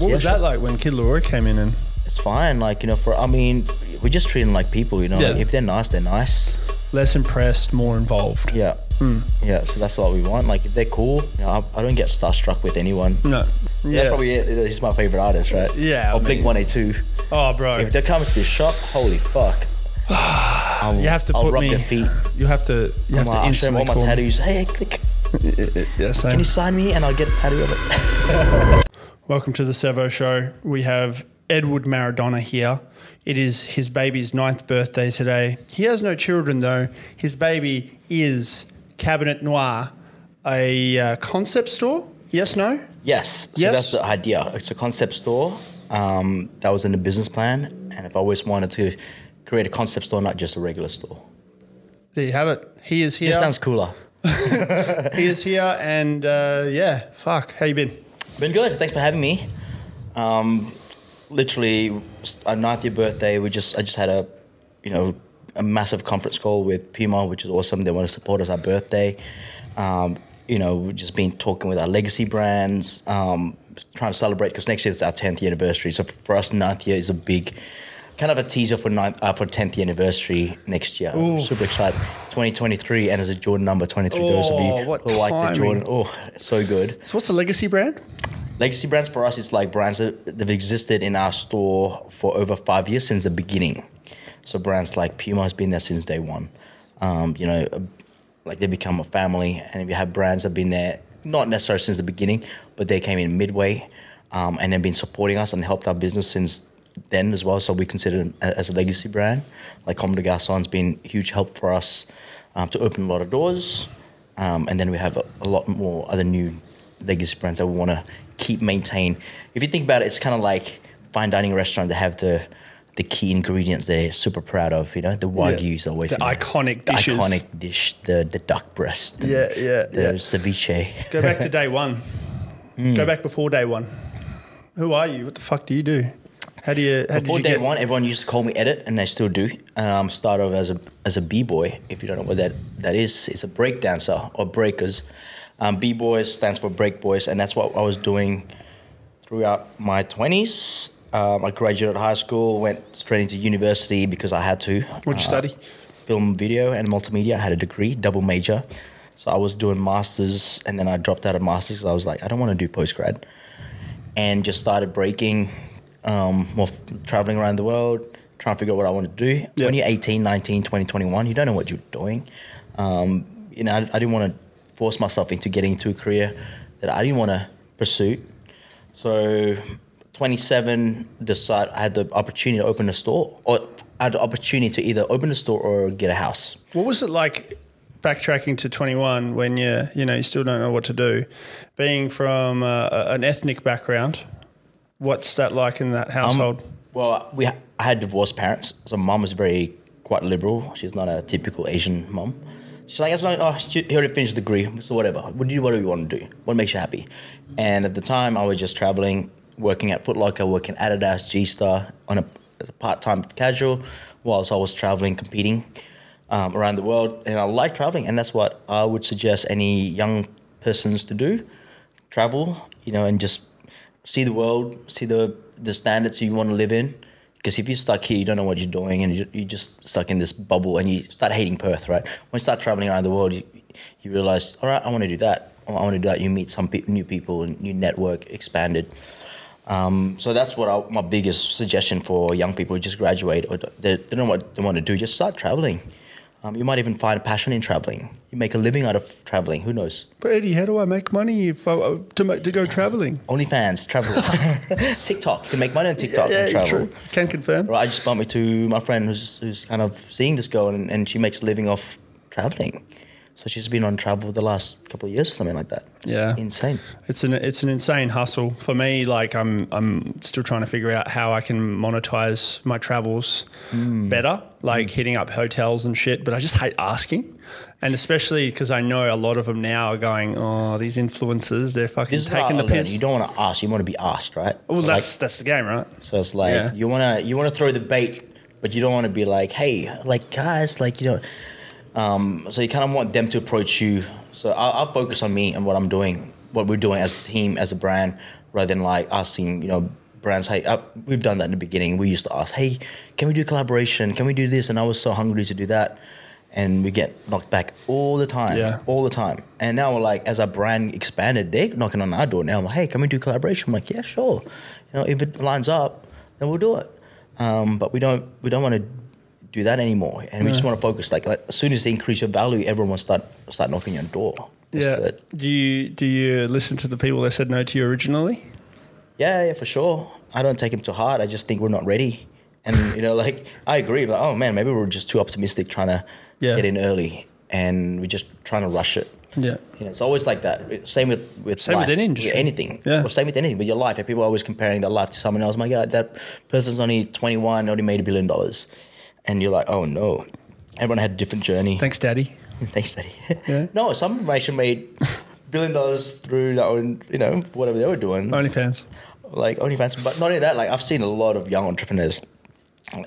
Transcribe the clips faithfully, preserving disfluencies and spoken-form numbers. What yeah, was that like when Kid Laroi came in? And it's fine, like, you know, for I mean, we're just treating like people, you know. Yeah. Like, if they're nice, they're nice. Less impressed, more involved. Yeah. Mm. Yeah, so that's what we want. Like, if they're cool, you know, I, I don't get starstruck with anyone. No. Yeah. That's probably it. He's my favourite artist, right? Yeah. Or Blink one eighty-two. Oh, bro. If they're coming to the shop, holy fuck. I'll, you have to I'll put rub me, their feet. You have to, you have like, to instantly all my tattoos. Hey, click. Yeah, same. Can you sign me and I'll get a tattoo of it? Welcome to the Servo Show. We have Edward Maradona here. It is his baby's ninth birthday today. He has no children though. His baby is Cabinet Noir, a uh, concept store. Yes, no? Yes. So yes? That's the idea. It's a concept store um, that was in the business plan, and I've always wanted to create a concept store, not just a regular store. There you have it. He is here. Just sounds cooler. He is here, and uh, yeah, fuck. How you been? Been good. Thanks for having me. Um, Literally, our ninetieth birthday, we just I just had a, you know, a massive conference call with Puma, which is awesome. They want to support us our birthday. Um, you know, we've just been talking with our legacy brands, um, trying to celebrate because next year is our tenth anniversary. So for us, ninth year is a big, kind of a teaser for ninth uh, for tenth anniversary next year. Ooh. I'm super excited. twenty twenty-three, and it's a Jordan number twenty-three. Oh, those of you what who timing. Like the Jordan, oh, it's so good. So what's a legacy brand? Legacy brands for us, it's like brands that have existed in our store for over five years since the beginning. So brands like Puma has been there since day one. Um, you know, like they become a family. And if you have brands that have been there, not necessarily since the beginning, but they came in midway um, and have been supporting us and helped our business since then as well. So we consider them as a legacy brand. Like Comme des Garçons has been a huge help for us um, to open a lot of doors. Um, and then we have a, a lot more other new legacy brands that we want to keep maintain. If you think about it, it's kind of like fine dining restaurant. They have the the key ingredients they're super proud of. You know, the wagyu's yeah. always the iconic the dishes. iconic dish, the the duck breast. The, yeah, yeah, the yeah. ceviche. Go back to day one. Mm. Go back before day one. Who are you? What the fuck do you do? How do you? How before did you day get... one, everyone used to call me Edit, and they still do. Um, start off as a as a b-boy. If you don't know what that that is, it's a break dancer or breakers. Um, B-Boys stands for Break Boys, and that's what I was doing throughout my twenties. Um, I graduated high school, went straight into university because I had to. What'd you uh, study? Film, video, and multimedia. I had a degree, double major. So I was doing masters, and then I dropped out of masters. I was like, I don't want to do postgrad, and just started breaking, um, more traveling around the world, trying to figure out what I wanted to do. Yep. When you're eighteen, nineteen, twenty, twenty-one, you don't know what you're doing. Um, you know, I, I didn't want to forced myself into getting into a career that I didn't want to pursue. So twenty-seven, decide I had the opportunity to open a store, or I had the opportunity to either open a store or get a house. What was it like backtracking to twenty-one when you you know you still don't know what to do, being from uh, an ethnic background? What's that like in that household? Um, well, we ha I had divorced parents, so mum was very quite liberal. She's not a typical Asian mum. She's like, it's not, oh, she already finished the degree, so whatever. What do you, what do you want to do? What makes you happy? And at the time, I was just traveling, working at Foot Locker, working at Adidas, G Star, on a, a part-time casual, whilst I was traveling, competing um, around the world. And I like traveling, and that's what I would suggest any young persons to do: travel, you know, and just see the world, see the the standards you want to live in. Because if you're stuck here, you don't know what you're doing, and you're just stuck in this bubble, and you start hating Perth, right? When you start traveling around the world, you, you realize, all right, I want to do that. I want to do that. You meet some pe new people, and you network expanded. Um, so that's what I, my biggest suggestion for young people who just graduate or they, they don't know what they want to do. Just start traveling. Um, you might even find a passion in traveling. You make a living out of traveling. Who knows? But Eddie, how do I make money if I, to make, to go traveling? OnlyFans, travel, TikTok. You can make money on TikTok yeah, yeah, and travel. True. Can confirm. Right, I just bumped me to my friend who's who's kind of seeing this girl, and, and she makes a living off traveling. So she's been on travel the last couple of years or something like that. Yeah, insane. It's an it's an insane hustle for me. Like I'm I'm still trying to figure out how I can monetize my travels mm. better, like mm. hitting up hotels and shit. But I just hate asking, and especially because I know a lot of them now are going, oh, these influencers, they're fucking taking the piss. You don't want to ask, you want to be asked, right? Well, so that's like, that's the game, right? So it's like yeah. you wanna you wanna throw the bait, but you don't want to be like, hey, like guys, like you know. Um, so you kind of want them to approach you. So I'll, I'll focus on me and what I'm doing, what we're doing as a team, as a brand, rather than like asking, you know, brands, hey, uh, we've done that in the beginning. We used to ask, hey, can we do collaboration? Can we do this? And I was so hungry to do that. And we get knocked back all the time, yeah. all the time. And now, like, as our brand expanded, they're knocking on our door now. I'm like, hey, can we do collaboration? I'm like, yeah, sure. You know, if it lines up, then we'll do it. Um, but we don't, we don't want to do that anymore. And no. we just want to focus. Like, like, as soon as they increase your value, everyone will start start knocking your door. That's yeah. It. Do you do you listen to the people that said no to you originally? Yeah, yeah, for sure. I don't take them to heart. I just think we're not ready. And you know, like, I agree. But oh man, maybe we're just too optimistic, trying to. Yeah. Get in early, and we're just trying to rush it. Yeah, you know, it's always like that. Same with with same life, with any industry, with anything. Yeah, or same with anything. With your life, people are always comparing their life to someone else. My God, that person's only twenty-one, only made a billion dollars, and you're like, oh no, everyone had a different journey. Thanks, Daddy. Thanks, Daddy. Yeah. No, some nation made billion dollars through their own, you know, whatever they were doing. OnlyFans, like OnlyFans. But not only that, like I've seen a lot of young entrepreneurs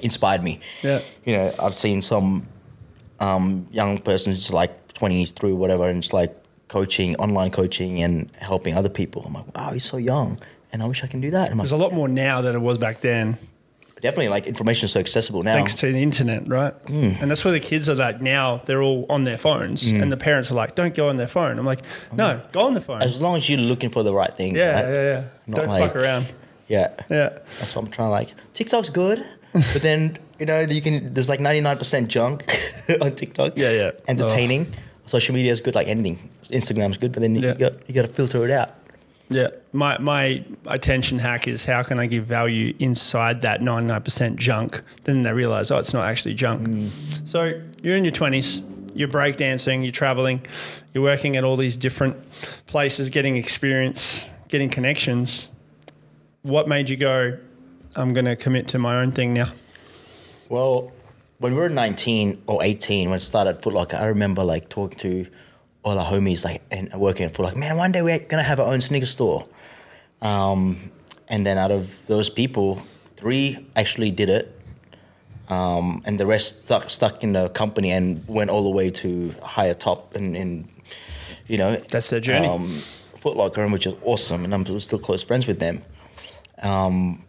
inspired me. Yeah, you know, I've seen some. Um, young person who's like twenties through whatever, and it's like coaching, online coaching, and helping other people. I'm like, wow, he's so young, and I wish I can do that. Like, there's a lot more now than it was back then. Definitely, like, information is so accessible now. Thanks to the internet, right? Mm. And that's where the kids are like now, they're all on their phones, mm. and the parents are like, don't go on their phone. I'm like, no, go on the phone. As long as you're looking for the right things. Yeah, right? yeah, yeah. Not don't like, fuck around. Yeah. Yeah. That's what I'm trying to like. TikTok's good, but then... You know, you can. There's like ninety-nine percent junk on TikTok. Yeah, yeah. Entertaining. Oh. Social media is good, like anything. Instagram's good, but then yeah. you got you got to filter it out. Yeah. My my attention hack is how can I give value inside that ninety-nine percent junk? Then they realize, oh, it's not actually junk. Mm. So you're in your twenties. You're breakdancing. You're traveling. You're working at all these different places, getting experience, getting connections. What made you go, I'm going to commit to my own thing now? Well, when we were nineteen or eighteen, when it started Foot Locker, I remember like talking to all our homies like and working at Foot Locker. Man, one day we're going to have our own sneaker store. Um, and then out of those people, three actually did it. Um, and the rest stuck, stuck in the company and went all the way to higher top and, and you know. That's their journey. Um, Foot Locker, which is awesome. And I'm still close friends with them. Um,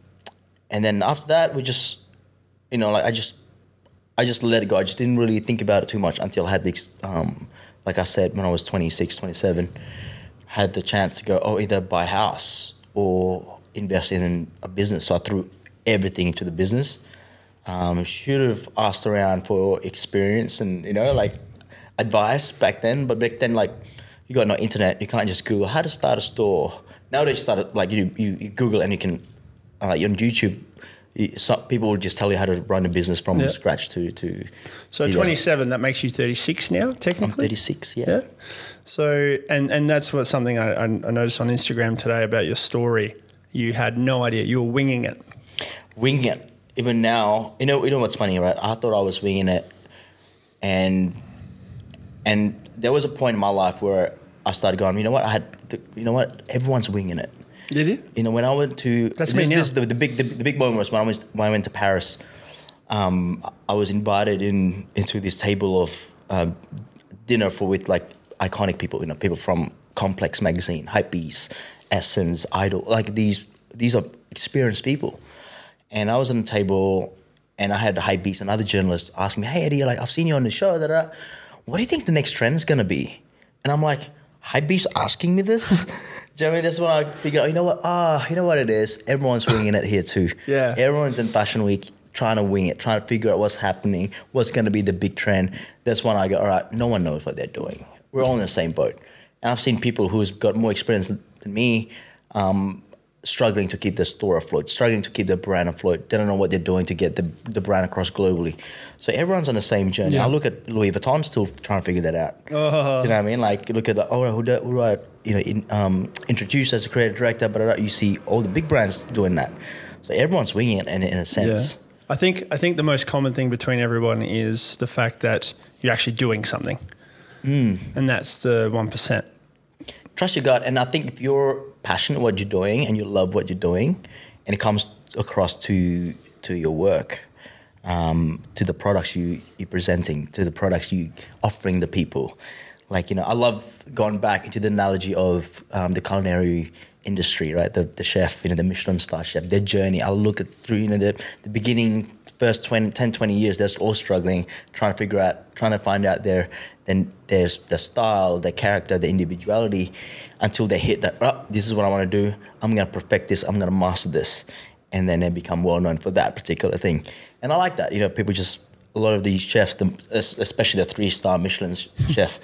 and then after that, we just... You know, like I just, I just let it go. I just didn't really think about it too much until I had the, um, like I said, when I was twenty-six, twenty-seven, had the chance to go, oh, either buy a house or invest in a business. So I threw everything into the business. Um, should have asked around for experience and, you know, like advice back then. But back then, like, you got no internet. You can't just Google how to start a store. Nowadays, you start, like, you, you, you Google and you can, uh, like, you're on YouTube. Some people will just tell you how to run a business from yeah. scratch to... to so twenty-seven, that. that makes you thirty-six now, technically? I'm thirty-six, yeah. yeah. So, and, and that's what something I, I noticed on Instagram today about your story. You had no idea. You were winging it. Winging it. Even now, you know, you know what's funny, right? I thought I was winging it. And and there was a point in my life where I started going, you know what, I had, to, you know what, everyone's winging it. Did it? You know, when I went to that's this, me now. This, the, the big the, the big moment was when I went when I went to Paris. Um, I was invited in into this table of um, dinner for with like iconic people, you know, people from Complex Magazine, Hypebeast, Essence, Idol, like these these are experienced people. And I was on the table, and I had Hypebeast and other journalists asking me, "Hey Eddie, like I've seen you on the show. That I, what do you think the next trend is gonna be?" And I'm like, Hypebeast asking me this. Do you know what I mean? That's when I figured, oh, you know what? Ah, oh, you know what it is? Everyone's winging it here too. Yeah. Everyone's in Fashion Week trying to wing it, trying to figure out what's happening, what's going to be the big trend. That's when I go, all right, no one knows what they're doing. We're all in the same boat. And I've seen people who's got more experience than me um, struggling to keep their store afloat, struggling to keep their brand afloat. They don't know what they're doing to get the, the brand across globally. So everyone's on the same journey. Yeah. I look at Louis Vuitton still trying to figure that out. Uh-huh. Do you know what I mean? Like, you look at, like, oh, who do, who do I, you know, in, um, introduced as a creative director, but you see all the big brands doing that. So everyone's winging it in, in a sense. Yeah. I think I think the most common thing between everyone is the fact that you're actually doing something. Mm. And that's the one percent. Trust your gut. And I think if you're passionate what you're doing and you love what you're doing and it comes across to to your work, um, to the products you, you're presenting, to the products you're offering the people. Like, you know, I love going back into the analogy of um, the culinary industry, right? The, the chef, you know, the Michelin star chef, their journey. I look at through, you know, the, the beginning, first twenty, ten, twenty years, they're all struggling, trying to figure out, trying to find out their, then there's their style, their character, their individuality, until they hit that, oh, this is what I want to do. I'm going to perfect this. I'm going to master this. And then they become well-known for that particular thing. And I like that. You know, people just, a lot of these chefs, the, especially the three-star Michelin chef,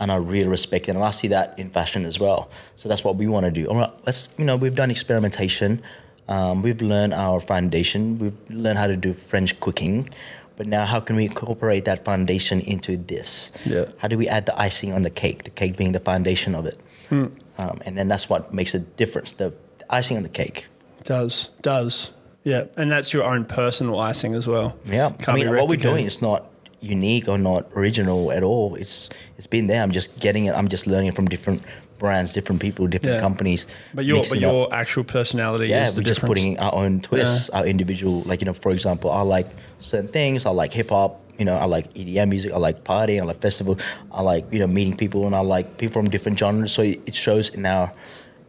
and I really respect it. And I see that in fashion as well. So that's what we want to do. All right, let's, you know, we've done experimentation. Um, we've learned our foundation. We've learned how to do French cooking. But now how can we incorporate that foundation into this? Yeah. How do we add the icing on the cake, the cake being the foundation of it? Hmm. Um, and then that's what makes a difference, the, the icing on the cake. Does, does. Yeah, and that's your own personal icing as well. Yeah, Can't I mean, what we're doing is not unique or not original at all. It's it's been there. I'm just getting it. I'm just learning from different brands, different people, different yeah. companies. But your but your actual personality yeah, is the difference. Yeah, we're just putting our own twists, yeah. our individual. Like, you know, for example, I like certain things. I like hip hop. You know, I like E D M music. I like partying. I like festival. I like, you know, meeting people, and I like people from different genres. So it shows in our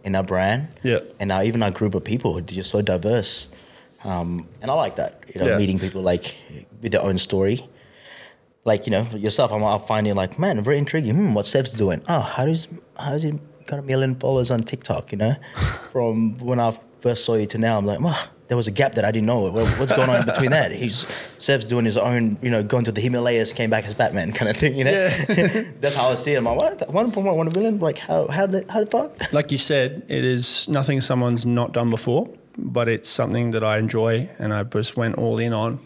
in our brand. Yeah, and now even our group of people, they're just so diverse. Um, and I like that, you know, yeah. meeting people like with their own story. Like, you know, yourself, I'm, I'll find you like, man, very intriguing. Hmm, what's Sev's doing? Oh, how does how's he got a million followers on TikTok, you know? From when I first saw you to now, I'm like, wow, there was a gap that I didn't know. What's going on between that? He's Sev's doing his own, you know, going to the Himalayas, came back as Batman kind of thing, you know? Yeah. That's how I see it. I'm like, what? One point one million? Like, how, how, the, how the fuck? Like you said, it is nothing someone's not done before. But it's something that I enjoy and I just went all in on.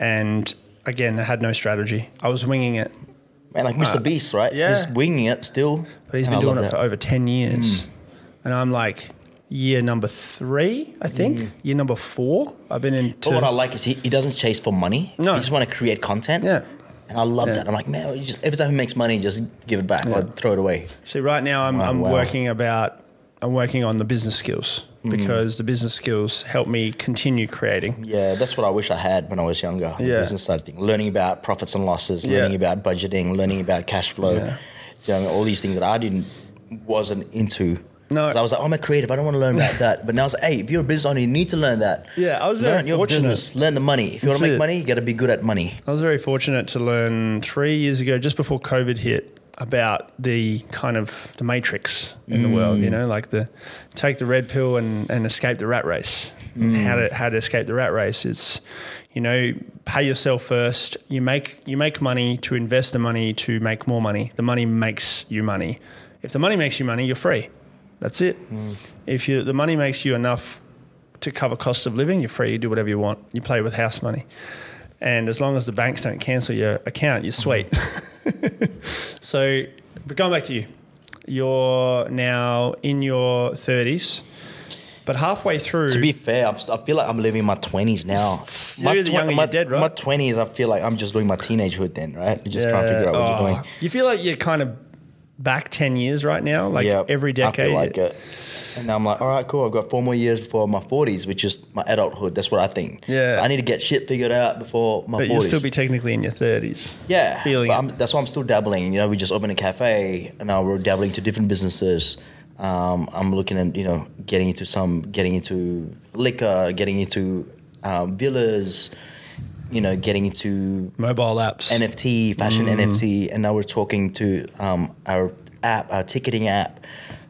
And again, I had no strategy. I was winging it. Man, like Mister Uh, Beast, right? Yeah. He's winging it still. But he's been doing it for over ten years. Mm. And I'm like year number three, I think. Mm. Year number four. I've been in two. But what I like is he, he doesn't chase for money. No. He just want to create content. Yeah. And I love yeah. that. I'm like, man, you just, every time he makes money, just give it back yeah. or throw it away. See, right now I'm, wow, I'm wow. working about, I'm working on the business skills. Because mm. the business skills help me continue creating. Yeah, that's what I wish I had when I was younger. Yeah. The business side of things, learning about profits and losses, yeah. learning about budgeting, learning about cash flow, yeah. you know, all these things that I didn't wasn't into. No, I was like, oh, I'm a creative. I don't want to learn about that. But now I was like, hey, if you're a business owner, you need to learn that. Yeah, I was learn very your fortunate. business, learn the money. If you want to make it. money, you got to be good at money. I was very fortunate to learn three years ago, just before COVID hit, about the kind of the matrix in mm. the world, you know, like the take the red pill and, and escape the rat race. Mm. How to how to escape the rat race is, you know, pay yourself first. You make you make money to invest the money to make more money. The money makes you money. If the money makes you money, you're free. That's it. Mm. If you the money makes you enough to cover cost of living, you're free. You do whatever you want. You play with house money. And as long as the banks don't cancel your account, you're sweet. So, but going back to you, you're now in your thirties, but halfway through. To be fair, I'm, I feel like I'm living my twenties now. You're my the younger my, you're dead, right? My twenties, I feel like I'm just doing my teenagehood then, right? You're just yeah. trying to figure out what oh. you're doing. You feel like you're kind of back ten years right now, like yep. every decade. I feel like it. And now I'm like, all right, cool. I've got four more years before my forties, which is my adulthood. That's what I think. Yeah. So I need to get shit figured out before my but forties. But you'll still be technically in your thirties. Yeah. Feeling but I'm, that's why I'm still dabbling. You know, we just opened a cafe and now we're dabbling to different businesses. Um, I'm looking at, you know, getting into some, getting into liquor, getting into um, villas, you know, getting into mobile apps, N F T, fashion mm. N F T. And now we're talking to um, our app, our ticketing app.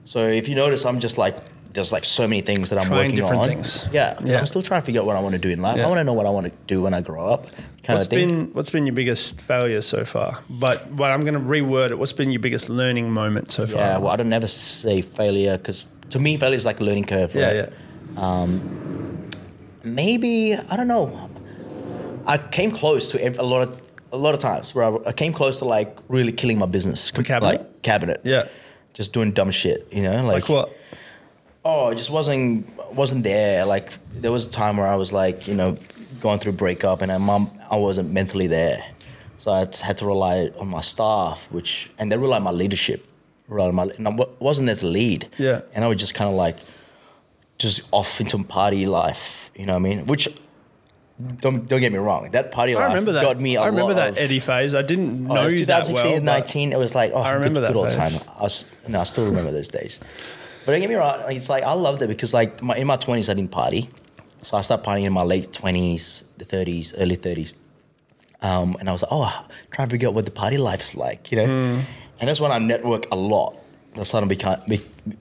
So if you notice, I'm just like, there's like so many things that I'm trying working different on. Things. Yeah, yeah, I'm still trying to figure out what I want to do in life. Yeah. I want to know what I want to do when I grow up. Kind what's of thing. Been what's been your biggest failure so far? But well, I'm going to reword it. What's been your biggest learning moment so yeah, far? Yeah, well, I don't ever say failure because to me, failure is like a learning curve. Right? Yeah, yeah. Um, maybe I don't know. I came close to a lot of a lot of times where I came close to like really killing my business. For Cabinet, like Cabinet. Yeah. Just doing dumb shit, you know? Like, like what? Oh, I just wasn't wasn't there. Like, there was a time where I was, like, you know, going through a breakup and I, mom, I wasn't mentally there. So I had to rely on my staff, which, and they relied on my leadership. Relied on my, and I wasn't there to lead. Yeah. And I was just kind of, like, just off into party life, you know what I mean? Which... Don't, don't get me wrong. That party life got that. me a I remember lot that of, Eddie phase. I didn't know you that well. twenty sixteen, nineteen, it was like, oh, I remember good, that good old phase. time. I, was, no, I still remember those days. But don't get me wrong, it's like I loved it because like my, in my twenties I didn't party, so I started partying in my late twenties, the thirties, early thirties, um, and I was like, oh, trying to figure out what the party life is like, you know. Mm. And that's when I network a lot. That's when I began,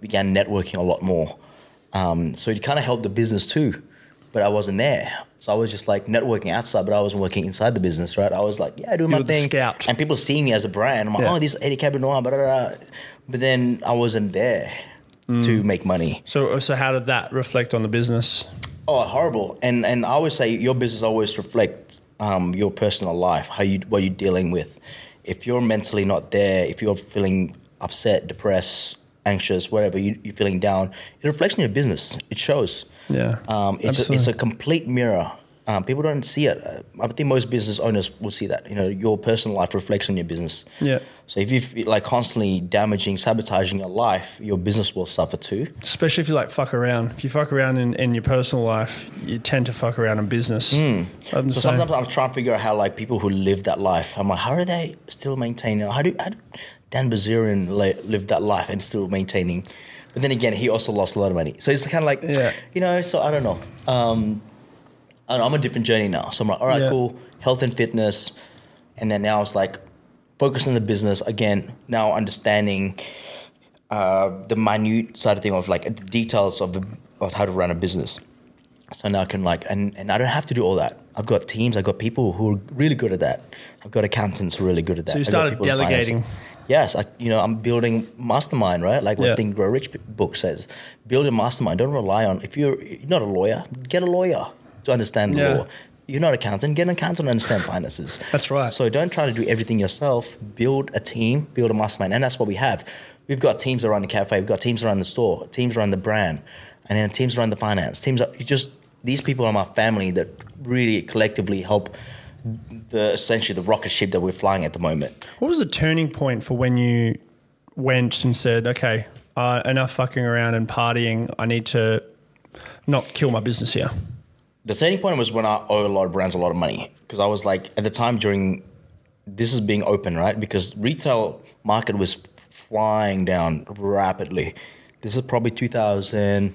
began networking a lot more. Um, so it kind of helped the business too, but I wasn't there. So I was just like networking outside, but I wasn't working inside the business, right? I was like, yeah, I do my thing. Scout. And people see me as a brand. I'm like, yeah. oh, this Eddie Cabinet Noir, blah, blah, blah. But then I wasn't there mm. to make money. So so how did that reflect on the business? Oh, horrible. And and I always say your business always reflects um, your personal life, how you what you're dealing with. If you're mentally not there, if you're feeling upset, depressed, anxious, whatever, you, you're feeling down, it reflects on your business. It shows. Yeah, um, it's, a, it's a complete mirror. Um, people don't see it. Uh, I think most business owners will see that. You know, your personal life reflects on your business. Yeah. So if you're like constantly damaging, sabotaging your life, your business will suffer too. Especially if you like fuck around. If you fuck around in, in your personal life, you tend to fuck around in business. Mm. So same. Sometimes I'm trying to figure out how like people who live that life. I'm like, how are they still maintaining? How do, how do Dan Bazarian live that life and still maintaining? But then again, he also lost a lot of money. So it's kind of like, yeah. you know, so I don't know. Um, I don't know. I'm on a different journey now. So I'm like, all right, yeah. cool, health and fitness. And then now it's like focus on the business. Again, now understanding uh, the minute side of thing of like the details of, the, of how to run a business. So now I can like, and, and I don't have to do all that. I've got teams. I've got people who are really good at that. I've got accountants who are really good at that. So you started delegating. Yes, I, you know, I'm building mastermind, right? Like what yeah. Think Grow Rich book says, build a mastermind. Don't rely on, if you're, you're not a lawyer, get a lawyer to understand the yeah. law. You're not an accountant, get an accountant to understand finances. That's right. So don't try to do everything yourself. Build a team, build a mastermind. And that's what we have. We've got teams around the cafe. We've got teams around the store, teams around the brand, and then teams around the finance. Teams are, just, these people are my family that really collectively help The, essentially the rocket ship that we're flying at the moment. What was the turning point for when you went and said, okay, uh, enough fucking around and partying, I need to not kill my business here? The turning point was when I owed a lot of brands a lot of money, because I was like, at the time during, this is being open, right? Because retail market was flying down rapidly. This is probably two thousand,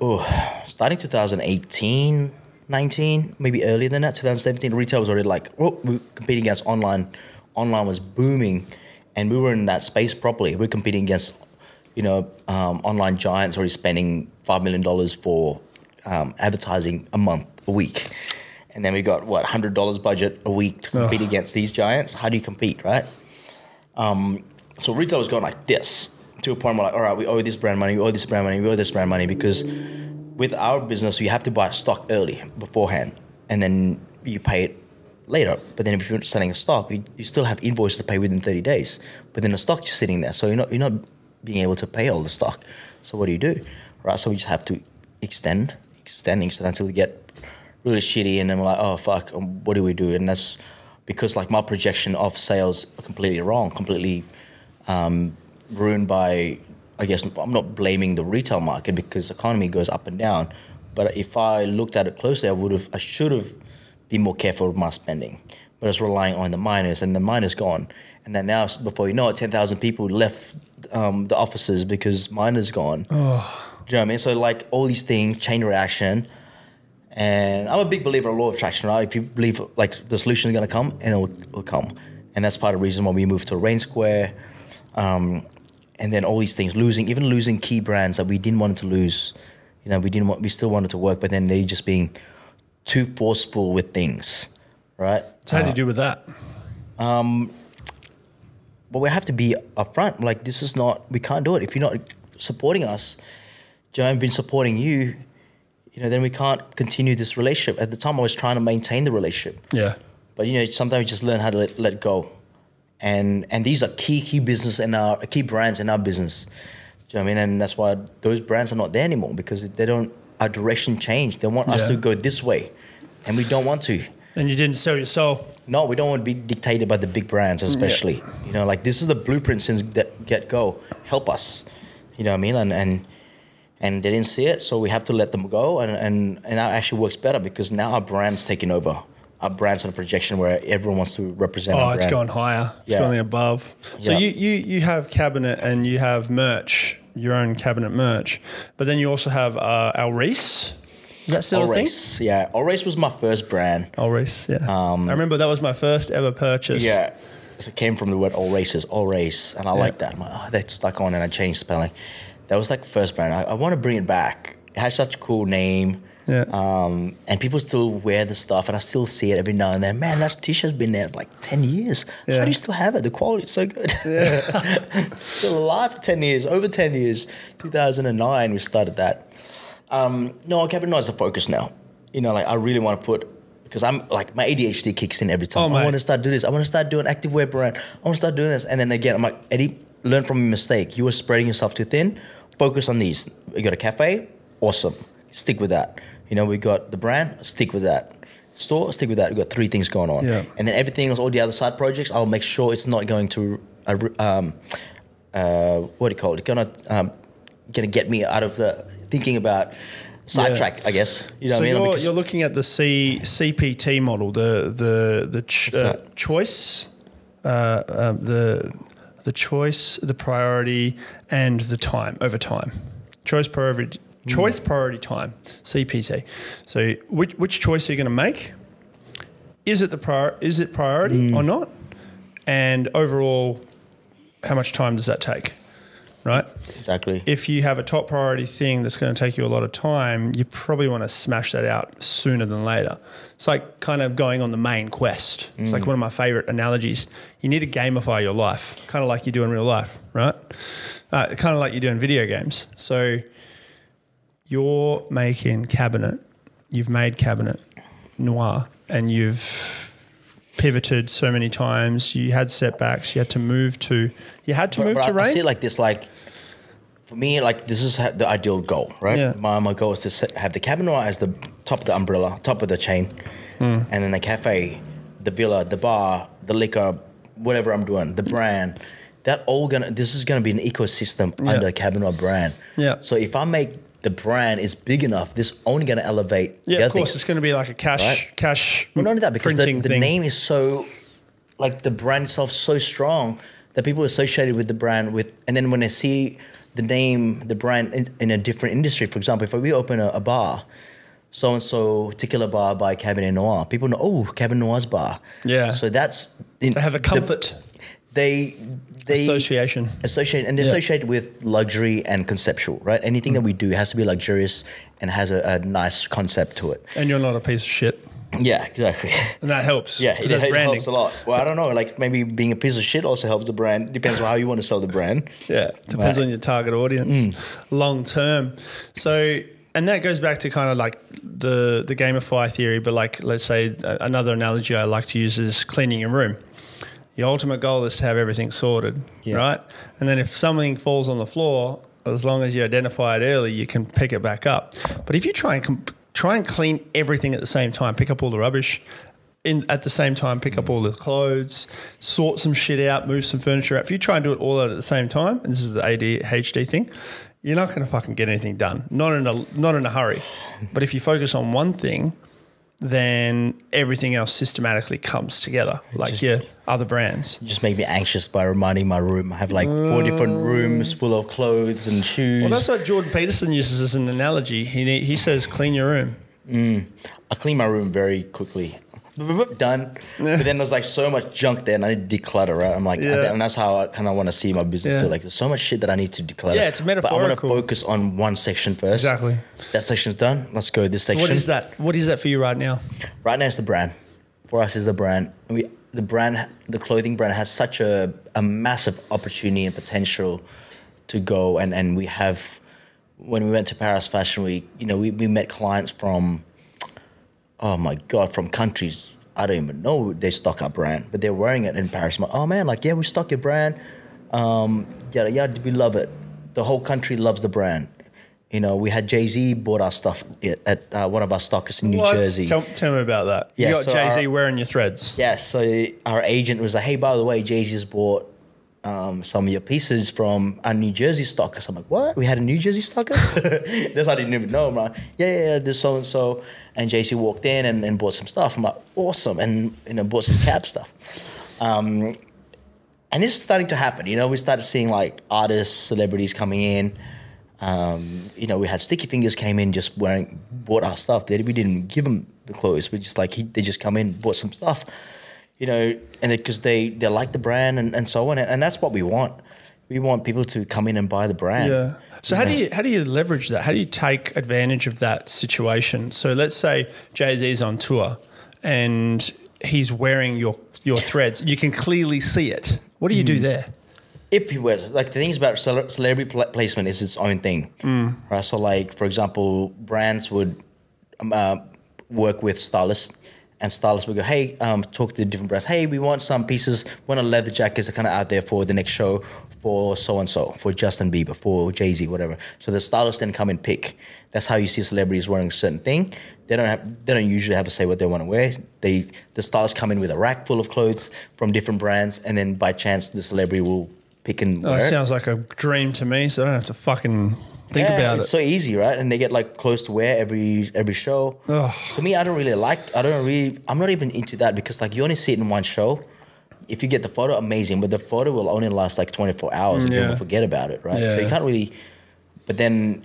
oh, starting twenty eighteen, nineteen, maybe earlier than that, twenty seventeen, retail was already like, whoa, we were competing against online. Online was booming, and we were in that space properly. We were competing against, you know, um, online giants already spending five million dollars for um, advertising a month, a week. And then we got, what, one hundred dollars budget a week to compete Ugh. against these giants? How do you compete, right? Um, so retail was going like this, to a point where like, all right, we owe this brand money, we owe this brand money, we owe this brand money, because with our business, you have to buy stock early, beforehand, and then you pay it later. But then if you're selling a stock, you, you still have invoices to pay within thirty days. But then the stock is sitting there, so you're not, you're not being able to pay all the stock. So what do you do? Right, so we just have to extend, extend, extend until we get really shitty, and then we're like, oh, fuck, what do we do? And that's because like my projection of sales are completely wrong, completely um, ruined by, I guess I'm not blaming the retail market because the economy goes up and down. But if I looked at it closely, I would have, I should have been more careful with my spending. But I was relying on the miners, and the miners gone. And then now, before you know it, ten thousand people left um, the offices because miners gone. Oh. Do you know what I mean? So like all these things, chain reaction. And I'm a big believer in law of attraction, right? If you believe like the solution is going to come, and it will, will come. And that's part of the reason why we moved to Rain Square. Um, And then all these things, losing, even losing key brands that we didn't want to lose. You know, we didn't want, we still wanted to work, but then they're just being too forceful with things, right? So uh, how do you do with that? Um, well, we have to be upfront. Like, this is not, we can't do it. If you're not supporting us, you know, I've been supporting you, you know, then we can't continue this relationship. At the time, I was trying to maintain the relationship. Yeah. But, you know, sometimes you just learn how to let, let go. And and these are key key business in our key brands in our business. Do you know what I mean? And that's why those brands are not there anymore, because they don't, our direction changed. They want yeah. us to go this way, and we don't want to. And you didn't sell your soul. No, we don't want to be dictated by the big brands, especially. Yeah. You know, like this is the blueprint since that get go. Help us. You know what I mean? And and and they didn't see it, so we have to let them go. And and and that actually works better because now our brand's taking over. Our brand's on a projection where everyone wants to represent. Oh, it's gone higher. It's yeah. gone above. So yeah. you, you you have Cabinet and you have merch. your own Cabinet merch. But then you also have uh, Alrace. Is that still Alrace, a thing? Yeah, Alrace was my first brand. Alrace, yeah. Um, I remember that was my first ever purchase. Yeah, so it came from the word Alrace's, Alrace, and I yeah. like that. I'm like, oh, that's stuck on, and I changed spelling. That was like first brand. I, I want to bring it back. It has such a cool name. Yeah. Um, and people still wear the stuff, and I still see it every now and then. Man, that T-shirt's been there for like ten years. Yeah. How do you still have it? The quality's so good. Yeah. Still alive for ten years, over ten years. two thousand nine, we started that. Um, no, Cabinet Noir is a focus now. You know, like I really want to put, because I'm like, my A D H D kicks in every time. Oh, I want to start doing this. I want to start doing active wear brand. I want to start doing this. And then again, I'm like, Eddie, learn from your mistake. You were spreading yourself too thin. Focus on these. You got a cafe? Awesome. Stick with that. You know, we got the brand, stick with that. Store, stick with that. We've got three things going on. Yeah. And then everything else, all the other side projects, I'll make sure it's not going to, um, uh, what do you call it? It's gonna, um, gonna get me out of the thinking about sidetrack, yeah. I guess. You know so what I mean? You're, you're looking at the C, CPT model, the the the ch uh, choice, uh, um, the the choice, the priority, and the time over time. Choice, priority. Choice, priority, time, C P T. So which, which choice are you going to make? Is it the prior, is it priority mm. or not? And overall, how much time does that take, right? Exactly. If you have a top priority thing that's going to take you a lot of time, you probably want to smash that out sooner than later. It's like kind of going on the main quest. Mm. It's like one of my favourite analogies. You need to gamify your life, kind of like you do in real life, right? Uh, kind of like you do in video games. So... You're making Cabinet, you've made Cabinet Noir, and you've pivoted so many times. You had setbacks. You had to move to. You had to but, move but to. Right? I see it like this. Like for me, like this is the ideal goal, right? Yeah. My my goal is to set, have the Cabinet Noir as the top of the umbrella, top of the chain, mm. and then the cafe, the villa, the bar, the liquor, whatever I'm doing, the brand. That all gonna. This is gonna be an ecosystem yeah. under Cabinet Noir brand. Yeah. So if I make the brand is big enough, this is only going to elevate. Yeah, the other of course, things. It's going to be like a cash, right? cash. Well, not only that, because the, the name is so, like the brand itself is so strong that people associated with the brand with, and then when they see the name, the brand in, in a different industry, for example, if we open a, a bar, so and so tequila bar by Cabinet Noir, people know, oh, Cabinet Noir's bar. Yeah. So that's in, they have a comfort. The, They, they association, associate, and they yeah. associate with luxury and conceptual, right? Anything mm. that we do has to be luxurious and has a, a nice concept to it. And you're not a piece of shit. Yeah, exactly. And that helps. Yeah, it, it helps a lot. Well, I don't know, like maybe being a piece of shit also helps the brand. Depends on how you want to sell the brand. Yeah, depends right. on your target audience, mm. long term. So. And that goes back to kind of like the the gamify theory, but like let's say another analogy I like to use is cleaning your room. Your ultimate goal is to have everything sorted, yeah. right? And then if something falls on the floor, as long as you identify it early, you can pick it back up. But if you try and try and clean everything at the same time, pick up all the rubbish, in, at the same time pick up all the clothes, sort some shit out, move some furniture out. If you try and do it all out at the same time, and this is the A D H D thing, you're not going to fucking get anything done. Not in a not in a hurry. But if you focus on one thing, then everything else systematically comes together, like just, yeah, other brands. Just make me anxious by reminding my room. I have like four uh, different rooms full of clothes and shoes. Well, that's what Jordan Peterson uses as an analogy. He he says, clean your room. Mm, I clean my room very quickly. Done. Yeah. But then there's like so much junk there, and I need to declutter, right? I'm like, yeah. and that's how I kind of want to see my business. Yeah. So like, there's so much shit that I need to declutter. Yeah, it's metaphorical. But I want to focus on one section first. Exactly. That section's done. Let's go this section. What is that? What is that for you right now? Right now, it's the brand. For us, is the brand. We, the brand, the clothing brand, has such a a massive opportunity and potential to go. And and we have, when we went to Paris Fashion Week, you know, we we met clients from. Oh my God, from countries, I don't even know they stock our brand, but they're wearing it in Paris. I'm like, oh man, like, yeah, we stock your brand. Um, yeah, yeah, we love it. The whole country loves the brand. You know, we had Jay-Z bought our stuff at uh, one of our stockers in New what? Jersey. Tell, tell me about that. Yeah, you got so Jay-Z wearing your threads. Yeah, so our agent was like, hey, by the way, Jay-Z's bought Um, some of your pieces from our New Jersey stockers. I'm like, what? We had a New Jersey stockers? That's I didn't even know. I'm like, yeah, yeah, yeah, this so-and-so. And J C walked in and, and bought some stuff. I'm like, awesome. And, you know, bought some Cap stuff. Um, And this is starting to happen. You know, we started seeing like artists, celebrities coming in. Um, you know, we had Sticky Fingers came in just wearing, bought our stuff. They, we didn't give them the clothes. We just like, he, they just come in, bought some stuff, you know, and because they, they like the brand and, and so on. And that's what we want. We want people to come in and buy the brand. Yeah. So how do you how do you leverage that? How do you take advantage of that situation? So let's say Jay-Z's on tour and he's wearing your your threads. You can clearly see it. What do you mm. do there? If he wears, like the things about celebrity placement is its own thing, mm. right? So like for example, brands would um, uh, work with stylists. And stylists would go, hey, um, talk to different brands. Hey, we want some pieces. We want a leather jackets that are kind of out there for the next show for so-and-so, for Justin Bieber, for Jay-Z, whatever. So the stylists then come and pick. That's how you see celebrities wearing a certain thing. They don't have, they don't usually have a say what they want to wear. They, the stylists come in with a rack full of clothes from different brands, and then by chance the celebrity will pick and wear it. That sounds like a dream to me, so I don't have to fucking... Think yeah, about it's it. So easy, right? And they get like clothes to wear every every show. Ugh. For me, I don't really like. I don't really. I'm not even into that because like you only see it in one show. If you get the photo, amazing, but the photo will only last like twenty-four hours, and yeah. people forget about it, right? Yeah. So you can't really. But then,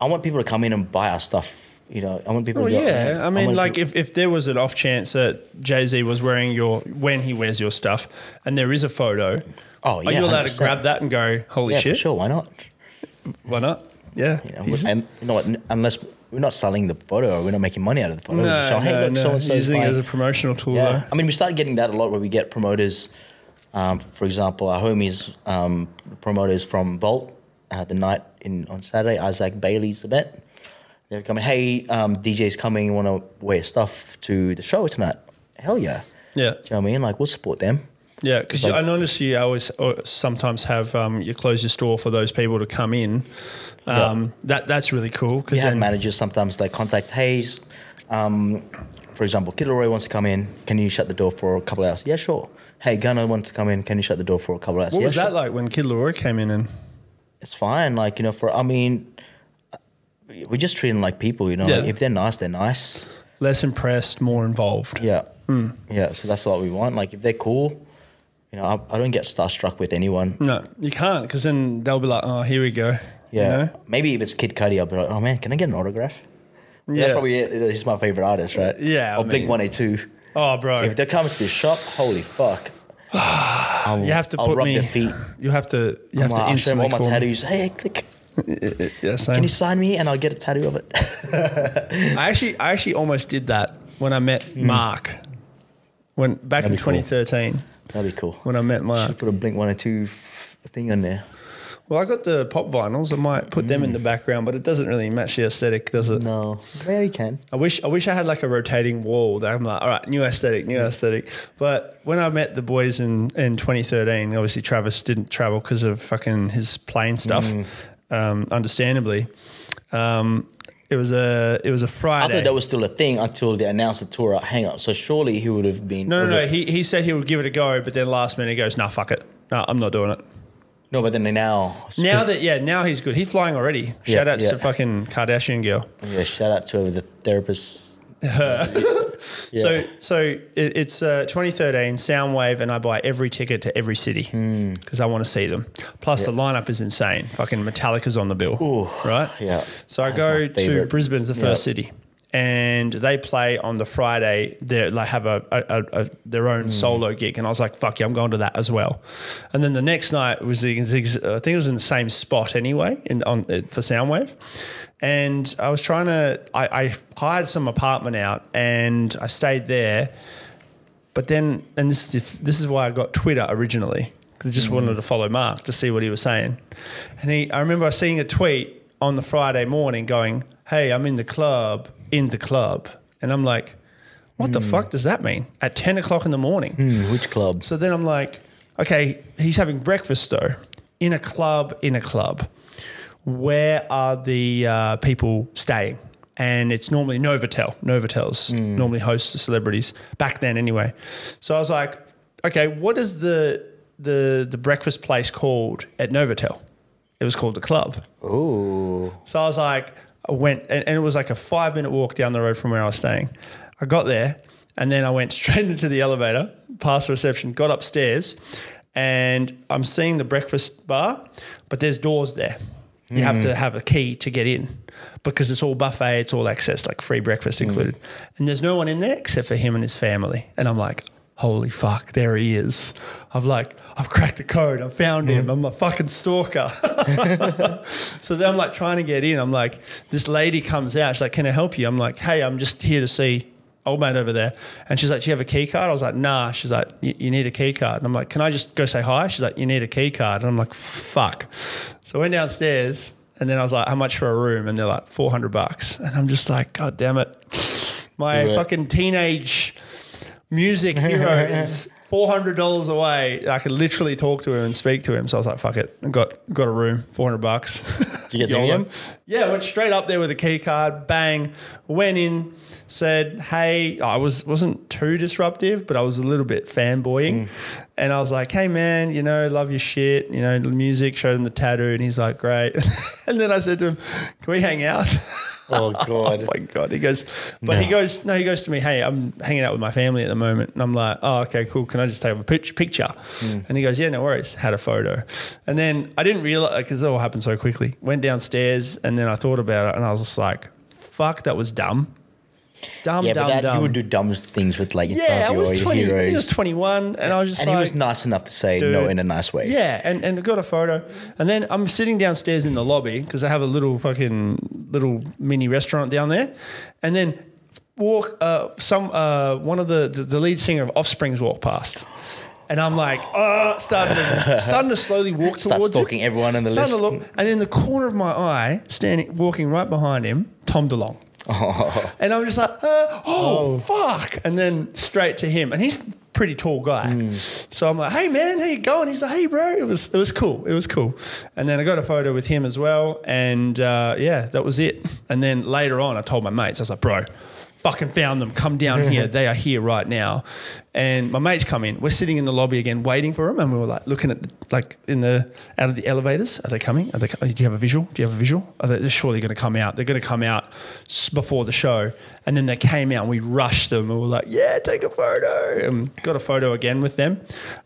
I want people to come in and buy our stuff. You know, I want people. Well, to go, yeah, I, I mean, I like people. if if there was an off chance that Jay-Z was wearing your when he wears your stuff, and there is a photo, oh, yeah, are you allowed one hundred percent to grab that and go, holy yeah, shit? For sure, why not? Why not? Yeah. You know, and you know what, unless we're not selling the photo or we're not making money out of the photo. No, we're just showing, hey, no, look, no. so-and-so is using it as a promotional tool. Yeah. I mean, we started getting that a lot where we get promoters, um, for example, our homies, um, promoters from Volt, uh, the night in on Saturday, Isaac Bailey's event. They're coming, hey, um, D J's coming, want to wear stuff to the show tonight? Hell yeah. Yeah. Do you know what I mean? Like, we'll support them. Yeah, because like, I notice you always sometimes have um, you close your store for those people to come in. Um, yeah. That that's really cool because then managers sometimes they contact Hayes. Um, for example, Kid Laroi wants to come in. Can you shut the door for a couple of hours? Yeah, sure. Hey, Gunner wants to come in. Can you shut the door for a couple of hours? What yeah, was sure. that like when Kid Laroi came in? And it's fine, like you know. For I mean, we just treat them like people, you know. Yeah. Like, if they're nice, they're nice. Less impressed, more involved. Yeah, mm. yeah. So that's what we want. Like if they're cool. You know, I, I don't get starstruck with anyone. No, you can't because then they'll be like, oh, here we go. Yeah. You know? Maybe if it's Kid Cudi, I'll be like, oh, man, can I get an autograph? Yeah. That's probably it. He's my favourite artist, right? Yeah. Or Blink one eighty-two. Oh, bro. If they come to the shop, holy fuck. I'll, you have to I'll put rub me, their feet. You have to you I'm have like, to instantly all my tattoos. Hey, click. Yeah, same. Can you sign me and I'll get a tattoo of it? I actually I actually almost did that when I met mm. Mark when back That'd in twenty thirteen. Cool. That'd be cool. When I met Mark. Should put a Blink one eighty-two thing on there. Well, I got the pop vinyls. I might put mm. them in the background, but it doesn't really match the aesthetic, does it? No. Yeah, you can. I wish I wish I had like a rotating wall that I'm like, all right, new aesthetic, new mm. aesthetic. But when I met the boys in, in twenty thirteen, obviously Travis didn't travel because of fucking his plane stuff, mm. um, understandably. Um, it was a it was a Friday. I thought that was still a thing until they announced the tour at Hangout. So surely he would have been. No, no, no. He he said he would give it a go, but then last minute he goes, nah, fuck it. Nah, I'm not doing it. No, but then now now that yeah, now he's good. He's flying already. Yeah, shout outs yeah. to fucking Kardashian girl. Yeah, shout out to the therapist. yeah. So so it, it's uh, twenty thirteen Soundwave, and I buy every ticket to every city because mm. I want to see them. Plus yeah. the lineup is insane. Fucking Metallica's on the bill, ooh, right? Yeah. So I go to Brisbane's the first yep. city, and they play on the Friday. They like have a, a, a their own mm. solo gig, and I was like, "Fuck yeah, I'm going to that as well." And then the next night was the, I think it was in the same spot anyway, in on for Soundwave. And I was trying to – I hired some apartment out and I stayed there. But then – and this is, this is why I got Twitter originally because I just mm. wanted to follow Mark to see what he was saying. And he, I remember seeing a tweet on the Friday morning going, hey, I'm in the club, in the club. And I'm like, what mm. the fuck does that mean? At ten o'clock in the morning. Mm, which club? So then I'm like, okay, he's having breakfast though. In a club, in a club. Where are the uh, people staying? And it's normally Novotel. Novotels mm. normally hosts the celebrities back then anyway. So I was like, okay, what is the the the breakfast place called at Novotel? It was called The Club. Ooh. So I was like, I went, and, and it was like a five-minute walk down the road from where I was staying. I got there, and then I went straight into the elevator, past the reception, got upstairs, and I'm seeing the breakfast bar, but there's doors there. You mm-hmm. have to have a key to get in because it's all buffet, it's all access, like free breakfast included. Mm-hmm. And there's no one in there except for him and his family. And I'm like, holy fuck, there he is. I've like, I've cracked the code. I found him. I'm a fucking stalker. So then I'm like trying to get in. I'm like, this lady comes out. She's like, can I help you? I'm like, hey, I'm just here to see old mate over there. And she's like, do you have a key card? I was like, nah. She's like, you need a key card. And I'm like, can I just go say hi? She's like, you need a key card. And I'm like, fuck. So I went downstairs and then I was like, how much for a room? And they're like, four hundred bucks. And I'm just like, God damn it. My Do it. fucking teenage... music hero is four hundred dollars away. I could literally talk to him and speak to him. So I was like, fuck it. I got, got a room, four hundred bucks. Did you get the him? Yeah, I went straight up there with a key card, bang, went in, said, hey, I was, wasn't too disruptive, but I was a little bit fanboying. Mm. And I was like, hey, man, you know, love your shit, you know, the music, showed him the tattoo. And he's like, great. And then I said to him, can we hang out? Oh, God. Oh, my God. He goes, but no. he goes, no, he goes to me, hey, I'm hanging out with my family at the moment. And I'm like, oh, okay, cool. Can I just take a picture? Mm. And he goes, yeah, no worries. Had a photo. And then I didn't realize, because it all happened so quickly. Went downstairs and then I thought about it and I was just like, fuck, that was dumb. Dumb, yeah, dumb, but that, dumb. You would do dumb things with like your yeah, I was your twenty. Heroes. He was twenty-one, and I was just and like, he was nice enough to say dude. no in a nice way. Yeah, and and I got a photo, and then I'm sitting downstairs in the lobby because I have a little fucking little mini restaurant down there, and then walk uh, some uh, one of the, the the lead singer of Offspring's walked past. And I'm like, oh, starting to, starting to slowly walk Start towards stalking him. everyone in the starting list. To look, and in the corner of my eye, standing, walking right behind him, Tom DeLonge. Oh. And I'm just like, uh, oh, oh, fuck. And then straight to him. And he's a pretty tall guy. Mm. So I'm like, hey, man, how you going? He's like, hey, bro. It was, it was cool. It was cool. And then I got a photo with him as well. And, uh, yeah, that was it. And then later on I told my mates, I was like, bro, fucking found them. Come down here. They are here right now. And my mates come in. We're sitting in the lobby again, waiting for them. And we were like looking at the, like in the out of the elevators. Are they coming? Are they? Do you have a visual? Do you have a visual? Are they, they're surely going to come out. They're going to come out before the show. And then they came out, and we rushed them. And we were like, yeah, take a photo. And got a photo again with them.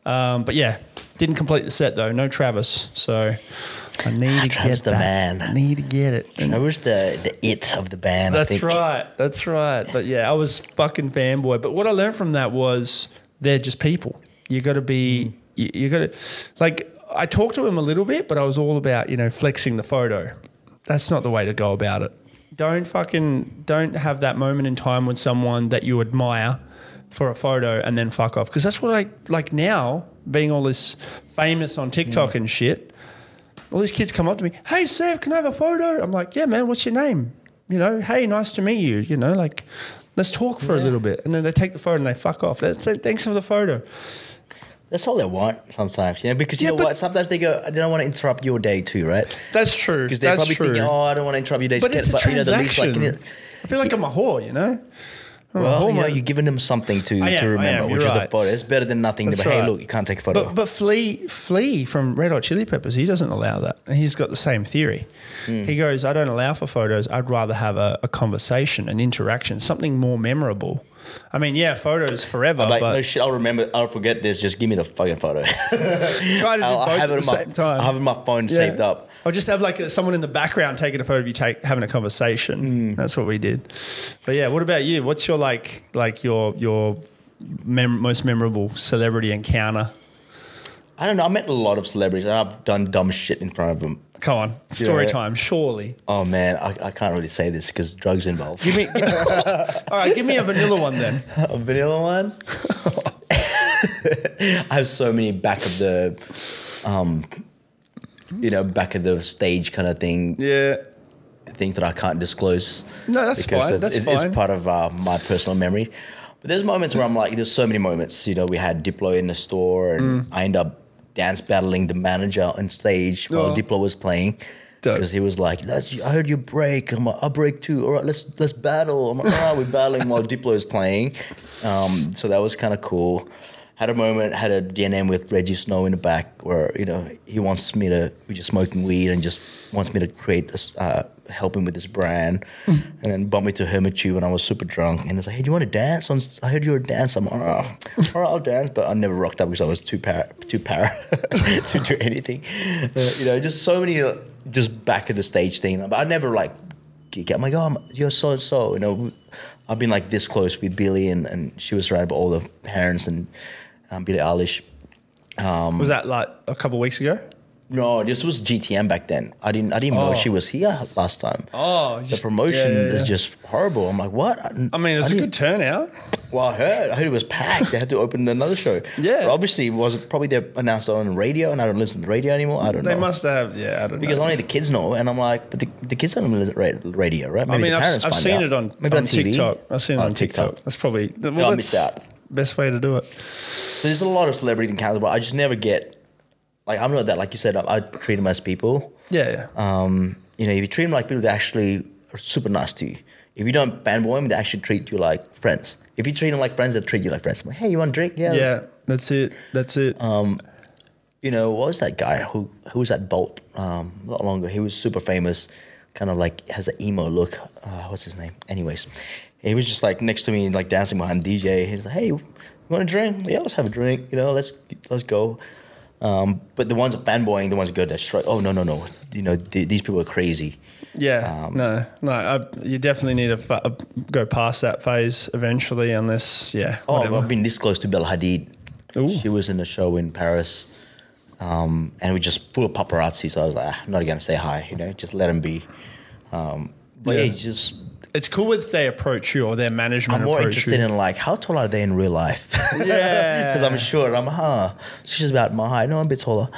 Um, but yeah, didn't complete the set though. No Travis. So. I need ah, to Travis get the that. man. I need to get it. I was the, the it of the band. That's I think. right. That's right. But yeah, I was fucking fanboy. But what I learned from that was they're just people. You got to be. Mm. You, you got to like. I talked to him a little bit, but I was all about you know flexing the photo. That's not the way to go about it. Don't fucking don't have that moment in time with someone that you admire for a photo and then fuck off. Because that's what I like now. Being all this famous on TikTok mm. and shit. All these kids come up to me, hey, Sev, can I have a photo? I'm like, yeah, man, what's your name? You know, hey, nice to meet you. You know, like, let's talk for yeah. a little bit. And then they take the photo and they fuck off. That's, thanks for the photo. That's all they want sometimes, you know, because you yeah, know what? Sometimes they go, I don't want to interrupt your day too, right? That's true. Because they're that's probably true. thinking, oh, I don't want to interrupt your day. But it's a but, transaction. You know, the least, like, I feel like yeah. I'm a whore, you know? I'm well, you know, you're giving them something to, am, to remember, which right. is the photo. It's better than nothing. But, hey, right. look, you can't take a photo. But, but Flea, Flea from Red Hot Chili Peppers, he doesn't allow that. And he's got the same theory. Mm. He goes, I don't allow for photos. I'd rather have a, a conversation, an interaction, something more memorable. I mean, yeah, photos forever. I'm like, but no shit, I'll remember, I'll forget this. Just give me the fucking photo. Try to just I'll, I'll have it at the my, same time. I have my phone yeah. saved up. I'll just have like a, someone in the background taking a photo of you take, having a conversation. Mm. That's what we did. But yeah, what about you? What's your like like your your mem most memorable celebrity encounter? I don't know. I met a lot of celebrities and I've done dumb shit in front of them. Come on, story yeah. time, surely. Oh, man, I, I can't really say this because drugs involved. Give me, give, all right, give me a vanilla one then. A vanilla one? I have so many back of the... Um, you know, back of the stage kind of thing. Yeah. Things that I can't disclose. No, that's because fine. It's, that's it's, fine. It's part of uh, my personal memory. But there's moments where I'm like, there's so many moments. You know, we had Diplo in the store and mm. I end up dance battling the manager on stage oh. while Diplo was playing. Because he was like, let's, I heard you break. I'm like, I'll break too. All right, let's, let's battle. I'm like, all right, we're battling while Diplo is playing. Um, so that was kind of cool. Had a moment, had a D N M with Reggie Snow in the back where, you know, he wants me to, we're just smoking weed and just wants me to create a, uh, help him with his brand, and then bumped me to Hermitu when I was super drunk. And it's like, hey, do you want to dance? On I heard you were a dancer. I'm like, oh, all right, I'll dance. But I never rocked up because I was too para, too para to do anything. Uh, you know, just so many, uh, just back at the stage thing. But I never like, I'm like, oh, you're so so. You know, I've been like this close with Billie, and and she was surrounded by all the parents and um, Billie Eilish. Um, was that like a couple of weeks ago? No, this was G T M back then. I didn't I didn't oh. know she was here last time. Oh, just, the promotion yeah, yeah, yeah. is just horrible. I'm like, what? I, I mean, it was I a good turnout. Well, I heard. I heard it was packed. They had to open another show. Yeah. But obviously, it was probably they announced it on the radio, and I don't listen to the radio anymore. I don't they know. They must have, yeah, I don't because know. Because only the kids know, and I'm like, but the, the kids don't listen to radio, right? Maybe I mean, I've, I've seen out. it on, Maybe on, on TikTok. I've seen it on, on TikTok. TikTok. That's probably well, yeah, I missed out. Best way to do it. So there's a lot of celebrity encounters, but I just never get... Like, I'm not that, like you said, I, I treat them as people. Yeah, yeah. Um, you know, if you treat them like people, they actually are super nice to you. If you don't fanboy them, they actually treat you like friends. If you treat them like friends, they treat you like friends. I'm like, hey, you want a drink? Yeah. Yeah, that's it. That's it. Um, you know, what was that guy who, who was that Bolt um, not long ago? He was super famous, kind of like has an emo look. Uh, what's his name? Anyways, he was just like next to me, like dancing behind the D J. He was like, hey, you want a drink? Yeah, let's have a drink. You know, let's let's go. Um, but the ones fanboying, the ones good, that's straight. Oh no, no, no! You know th these people are crazy. Yeah, um, no, no. I, you definitely need to f go past that phase eventually, unless yeah. Oh, whatever. I've been this close to Bella Hadid. Ooh. She was in a show in Paris, um, and we just full of paparazzi. So I was like, ah, I'm not gonna say hi. You know, just let them be. Um, but yeah, yeah just. It's cool if they approach you or their management approach you. I'm more interested you. in like, how tall are they in real life? Yeah. Because I'm sure I'm, huh, she's about my height. No, I'm a bit taller.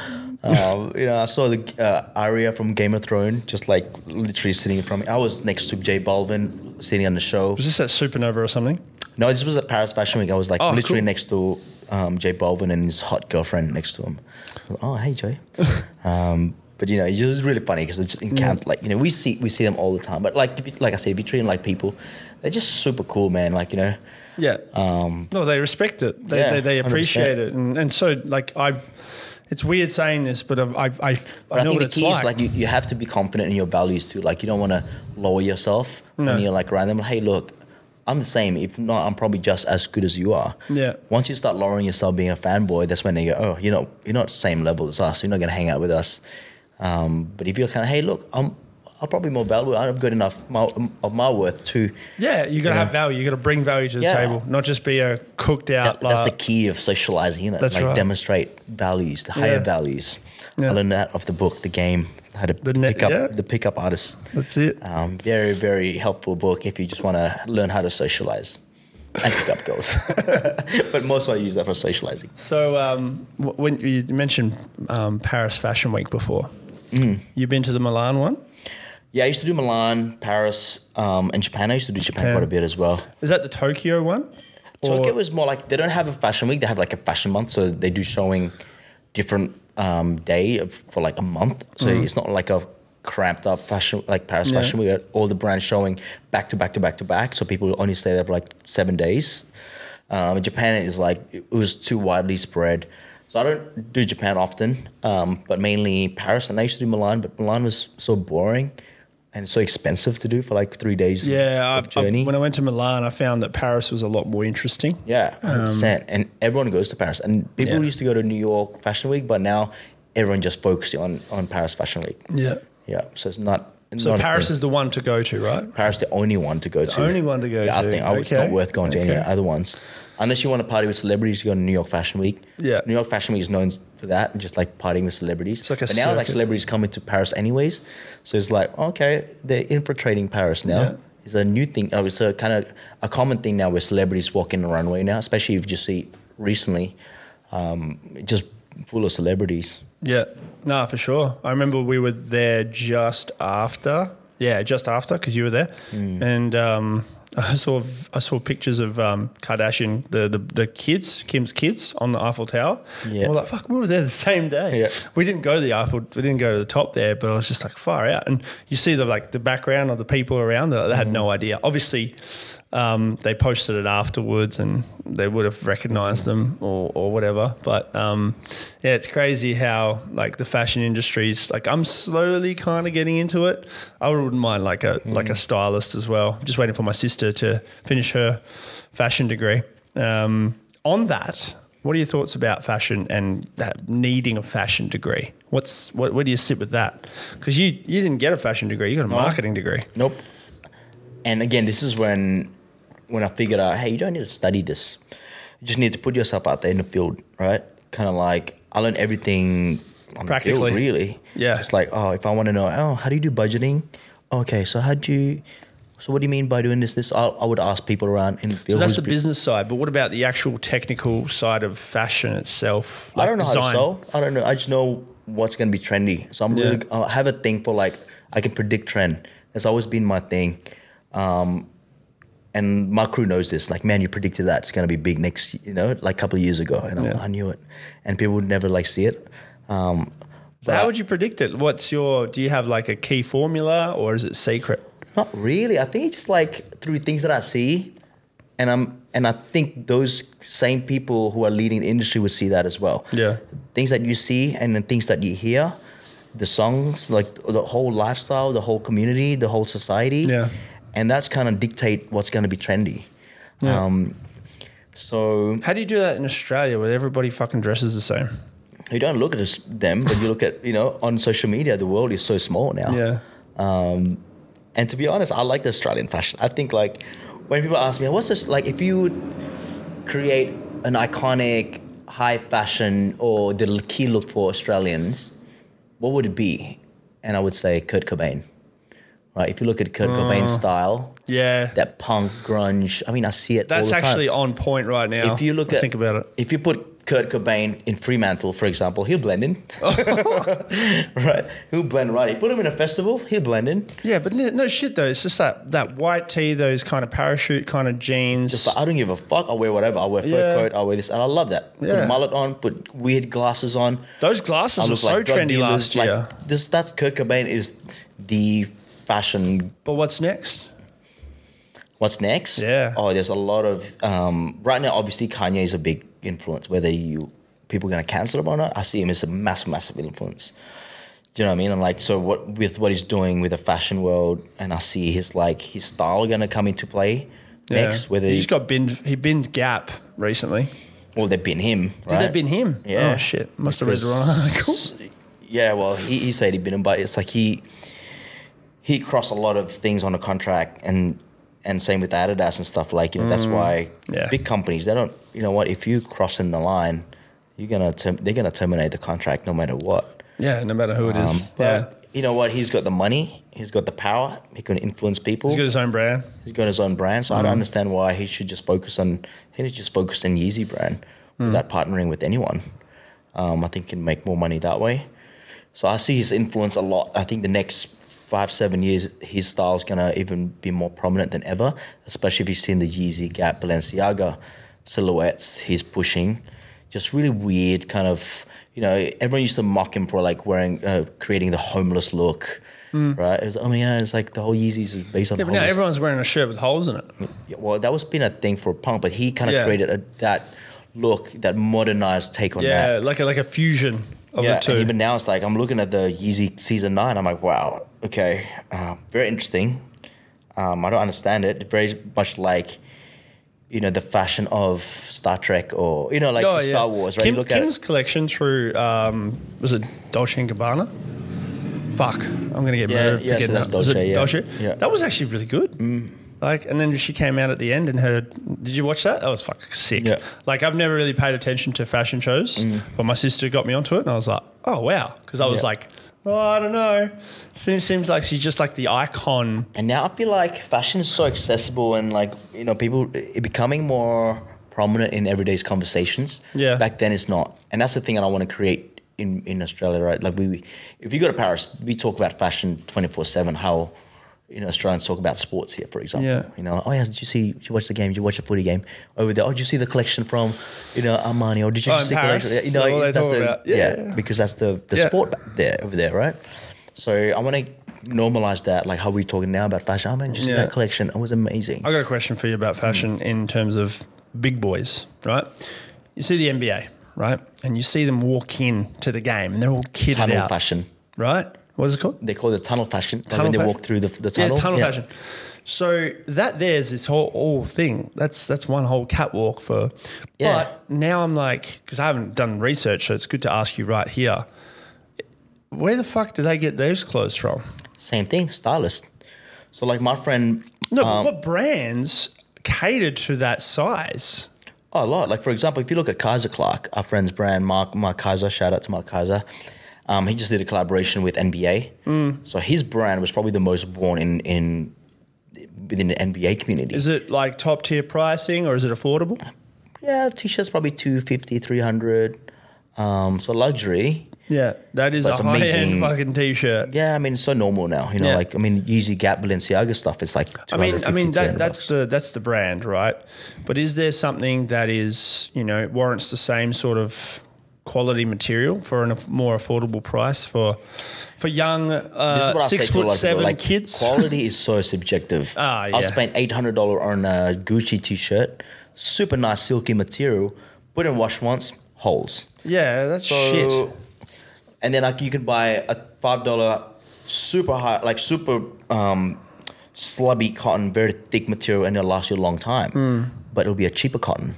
Um, you know, I saw the uh, Arya from Game of Thrones just like literally sitting in front of me. I was next to Jay Balvin sitting on the show. Was this at Supernova or something? No, this was at Paris Fashion Week. I was like oh, literally cool. next to um, Jay Balvin and his hot girlfriend next to him. I was like, oh, hey, Jay. um, But, you know, it's just really funny because it's encounter, like, you know, we see we see them all the time. But, like like I said, if you treat them like people, they're just super cool, man, like, you know. Yeah. Um, no, they respect it. They, yeah, they, they appreciate it. And, and so, like, I've – it's weird saying this, but I've, I've, I've, but I know I think what the it's key like. Is, like, you, you have to be confident in your values too. Like, you don't want to lower yourself no. when you're, like, around them. Like, hey, look, I'm the same. If not, I'm probably just as good as you are. Yeah. Once you start lowering yourself, being a fanboy, that's when they go, oh, you know, you're not the same level as us. You're not going to hang out with us. Um, but if you're kind of, hey, look, I'm, I'm probably more valuable. I'm good enough my, of my worth to. Yeah, you got to have value. You got to bring value to the yeah. table, not just be a cooked out. That, like, that's the key of socializing, isn't it? That's like right. Demonstrate values, the yeah. higher values. Yeah. I learned that of the book, The Game, how to the pick up yeah. the pickup artist. That's it. Um, very, very helpful book if you just want to learn how to socialize. And pick up girls, but mostly I use that for socializing. So um, when you mentioned um, Paris Fashion Week before, mm. you've been to the Milan one? Yeah, I used to do Milan, Paris, um, and Japan. I used to do Japan, Japan quite a bit as well. Is that the Tokyo one? Tokyo or? was more like they don't have a fashion week; they have like a fashion month. So they do showing different um, day of, for like a month. So mm. it's not like a cramped up fashion like Paris yeah. Fashion Week. We got all the brands showing back to back to back to back, so people only stay there for like seven days. Um, Japan is like it was too widely spread, so I don't do Japan often, um, but mainly Paris. And I used to do Milan, but Milan was so boring and so expensive to do for like three days. Yeah, of I, journey. I, when I went to Milan, I found that Paris was a lot more interesting. Yeah, one hundred percent. Um, and everyone goes to Paris, and people yeah. used to go to New York Fashion Week, but now everyone just focuses on on Paris Fashion Week. Yeah. Yeah, so it's not... So not Paris is the one to go to, right? Paris the only one to go the to. The only one to go yeah, to. I think okay. it's not worth going to okay. any other ones. Unless you want to party with celebrities, you go to New York Fashion Week. Yeah. New York Fashion Week is known for that, just like partying with celebrities. It's like a but now circuit. like celebrities come into Paris anyways. So it's like, okay, they're infiltrating Paris now. Yeah. It's a new thing. Oh, it's a kind of a common thing now where celebrities walk in the runway now, especially if you see recently, um, just full of celebrities. Yeah, no, for sure. I remember we were there just after. Yeah, just after because you were there, mm. and um, I saw I saw pictures of um, Kardashian, the, the the kids, Kim's kids, on the Eiffel Tower. Yeah, and we're like, fuck, we were there the same day. Yeah. We didn't go to the Eiffel, we didn't go to the top there, but I was just like far out, and you see the like the background of the people around that they had mm. no idea. Obviously. Um, they posted it afterwards and they would have recognized them or, or whatever. But, um, yeah, it's crazy how, like, the fashion industry's, like, I'm slowly kind of getting into it. I wouldn't mind, like, a mm. like a stylist as well. I'm just waiting for my sister to finish her fashion degree. Um, on that, what are your thoughts about fashion and that needing a fashion degree? What's what, where do you sit with that? Because you, you didn't get a fashion degree. You got a no. marketing degree. Nope. And, again, this is when... when I figured out, hey, you don't need to study this. You just need to put yourself out there in the field, right? Kind of like, I learned everything on practically, the field, really. Yeah. It's like, oh, if I want to know, oh, how do you do budgeting? Okay, so how do you, so what do you mean by doing this, this? I'll, I would ask people around in the field. So that's the business side, but what about the actual technical side of fashion itself? Like I don't know design? how to sell. I don't know. I just know what's going to be trendy. So I'm yeah. really, I have a thing for, like, I can predict trend. That's always been my thing. Um, And my crew knows this. Like, man, you predicted that. It's going to be big next, you know, like a couple of years ago. And yeah. I, I knew it. And people would never, like, see it. Um, so how would you predict it? What's your, do you have, like, a key formula or is it secret? Not really. I think it's just, like, through things that I see. And I'm, and I think those same people who are leading the industry would see that as well. Yeah. Things that you see and then things that you hear, the songs, like the whole lifestyle, the whole community, the whole society. Yeah. And that's kind of dictate what's going to be trendy. Yeah. Um, so how do you do that in Australia where everybody fucking dresses the same? You don't look at them, but you look at, you know, on social media, the world is so small now. Yeah. Um, and to be honest, I like the Australian fashion. I think, like, when people ask me, what's this, like, if you would create an iconic high fashion or the key look for Australians, what would it be? And I would say Kurt Cobain. Right, if you look at Kurt uh, Cobain's style, yeah, that punk grunge. I mean, I see it. That's all the actually time. on point right now. If you look I at, think about it. If you put Kurt Cobain in Fremantle, for example, he'll blend in. Right, he'll blend right. You put him in a festival, he'll blend in. Yeah, but no shit though. It's just that that white tee, those kind of parachute kind of jeans. Just like, I don't give a fuck. I wear whatever. I wear fur yeah. coat. I wear this, and I love that. Yeah. Put a mullet on. Put weird glasses on. Those glasses were so like trendy dealers. last year. Like, this, that's Kurt Cobain is the fashion. But what's next? What's next? Yeah. Oh, there's a lot of um, right now. Obviously, Kanye is a big influence. Whether you people are gonna cancel him or not, I see him as a massive, massive influence. Do you know what I mean? And like, so what with what he's doing with the fashion world, and I see his like his style gonna come into play yeah. next. Whether he just got binned, he binned Gap recently. Well, they binned him. Right? Did they bin him? Yeah. Oh shit! Must because, have read wrong. Cool. Yeah. Well, he, he said he binned him, but it's like he. He crossed a lot of things on a contract, and and same with Adidas and stuff. Like, you know, mm, that's why yeah. big companies, they don't, you know what, if you cross in the line, you're gonna ter they're gonna terminate the contract no matter what. Yeah, no matter who it um, is. But yeah. you know what, he's got the money, he's got the power, he can influence people. He's got his own brand. He's got his own brand, so mm. I don't understand why he should just focus on he should just focus on Yeezy brand mm. without partnering with anyone. Um, I think he can make more money that way. So I see his influence a lot. I think the next Five, seven years, his style is going to even be more prominent than ever, especially if you've seen the Yeezy, Gap, Balenciaga silhouettes he's pushing. Just really weird kind of, you know, everyone used to mock him for like wearing, uh, creating the homeless look, mm. right? It was, oh, my God, it's like the whole Yeezys is based on yeah, but homeless. Now everyone's wearing a shirt with holes in it. Yeah, well, that was been a thing for a punk, but he kind of yeah. created a, that look, that modernized take on yeah, that. Yeah, like a, like a fusion. Yeah, and even now it's like I'm looking at the Yeezy season nine. I'm like, wow, okay, uh, very interesting. Um, I don't understand it. Very much like, you know, the fashion of Star Trek or you know, like oh, yeah. Star Wars. Right? Kim, you look Kim's at collection through um, was it Dolce and Gabbana? Fuck, I'm gonna get yeah, murdered yeah, for getting so that. Dolce, was it yeah. Dolce? Yeah. That was actually really good. Mm. Like, and then she came out at the end and her, did you watch that? That was fucking sick. Yeah. Like, I've never really paid attention to fashion shows, mm. but my sister got me onto it and I was like, oh, wow. Because I was yeah. like, oh, I don't know. Seems, seems like she's just like the icon. And now I feel like fashion is so accessible and like, you know, people, it becoming more prominent in everyday's conversations. Yeah. Back then it's not. And that's the thing that I want to create in, in Australia, right? Like, we, we, if you go to Paris, we talk about fashion twenty-four seven, how... You know, Australians talk about sports here, for example. Yeah. You know, oh yeah, did you see? Did you watch the game? Did you watch the footy game over there? Oh, did you see the collection from, you know, Armani? Or did you oh, just see Paris, the collection? You know, so that's a, yeah, yeah, because that's the the yeah. sport back there over there, right? So I want to normalized that, like how we're talking now about fashion. I mean, just yeah. that collection, it was amazing. I got a question for you about fashion mm. in terms of big boys, right? You see the N B A, right? And you see them walk in to the game and they're all kitted tunnel out. Tunnel fashion. Right? What is it called? They call it tunnel fashion. Tunnel like when fashion. They walk through the, the tunnel. Yeah, tunnel yeah. fashion. So that there's this whole, whole thing. That's that's one whole catwalk for. Yeah. But now I'm like, because I haven't done research, so it's good to ask you right here. Where the fuck do they get those clothes from? Same thing, stylist. So like my friend. No, um, but what brands cater to that size? Oh, a lot. Like for example, if you look at Kaiser Clark, our friend's brand, Mark Mark Kaiser. Shout out to Mark Kaiser. Um, he just did a collaboration with N B A. Mm. So his brand was probably the most worn in in. within the N B A community. Is it like top tier pricing or is it affordable? Yeah, t-shirt's probably two fifty, three hundred. Um, so luxury. Yeah, that is a high-end fucking t-shirt. Yeah, I mean, it's so normal now. You know, yeah. like, I mean, Yeezy, Gap, Balenciaga stuff, it's like I mean, I mean, that, that's the that's the brand, right? But is there something that is, you know, warrants the same sort of quality material for a more affordable price for for young uh, six foot seven like, kids? Quality is so subjective. Ah, yeah. I spent eight hundred dollars on a Gucci t-shirt, super nice silky material, wouldn't wash once, holes. Yeah, that's so, shit. And then like, you can buy a five dollar super high, like super um, slubby cotton, very thick material, and it'll last you a long time. Mm. But it'll be a cheaper cotton.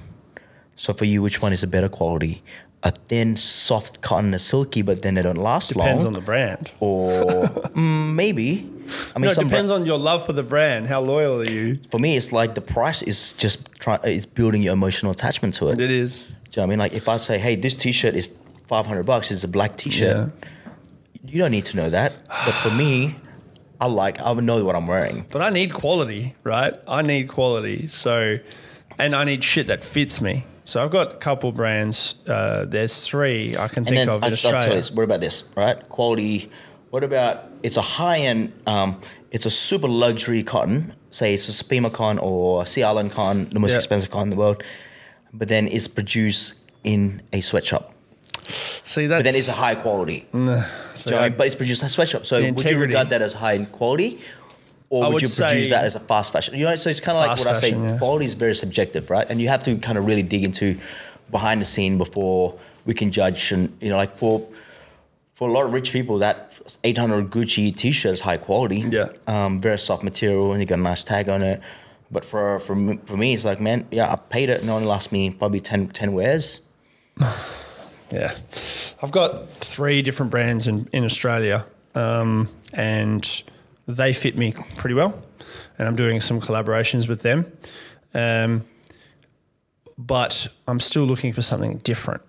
So for you, which one is a better quality? A thin, soft cotton is silky, but then they don't last depends long. Depends on the brand. Or mm, maybe. I mean, no, it some depends on your love for the brand. How loyal are you? For me, it's like the price is just trying, it's building your emotional attachment to it. It is. Do you know what I mean? Like if I say, hey, this t-shirt is five hundred bucks, it's a black t-shirt. Yeah. You don't need to know that. But for me, I like, I would know what I'm wearing. But I need quality, right? I need quality. So, and I need shit that fits me. So I've got a couple brands. Uh, there's three I can think of in Australia. What about this, right? Quality. What about it's a high-end, um, it's a super luxury cotton. Say it's a Supima cotton or Sea Island cotton, the most yep. expensive cotton in the world. But then it's produced in a sweatshop. See, that's... But then it's a high quality. Nah, so I, but it's produced in a sweatshop. So would you regard that as high quality? Or would, would you produce that as a fast fashion? You know, so it's kind of like what fashion, I say, yeah. quality is very subjective, right? And you have to kind of really dig into behind the scene before we can judge. And, you know, like for for a lot of rich people, that eight hundred Gucci t-shirt is high quality. Yeah. Um, very soft material and you got a nice tag on it. But for for me, for me it's like, man, yeah, I paid it and it only lasts me probably ten wears. Yeah. I've got three different brands in, in Australia um, and... They fit me pretty well, and I'm doing some collaborations with them. Um, but I'm still looking for something different,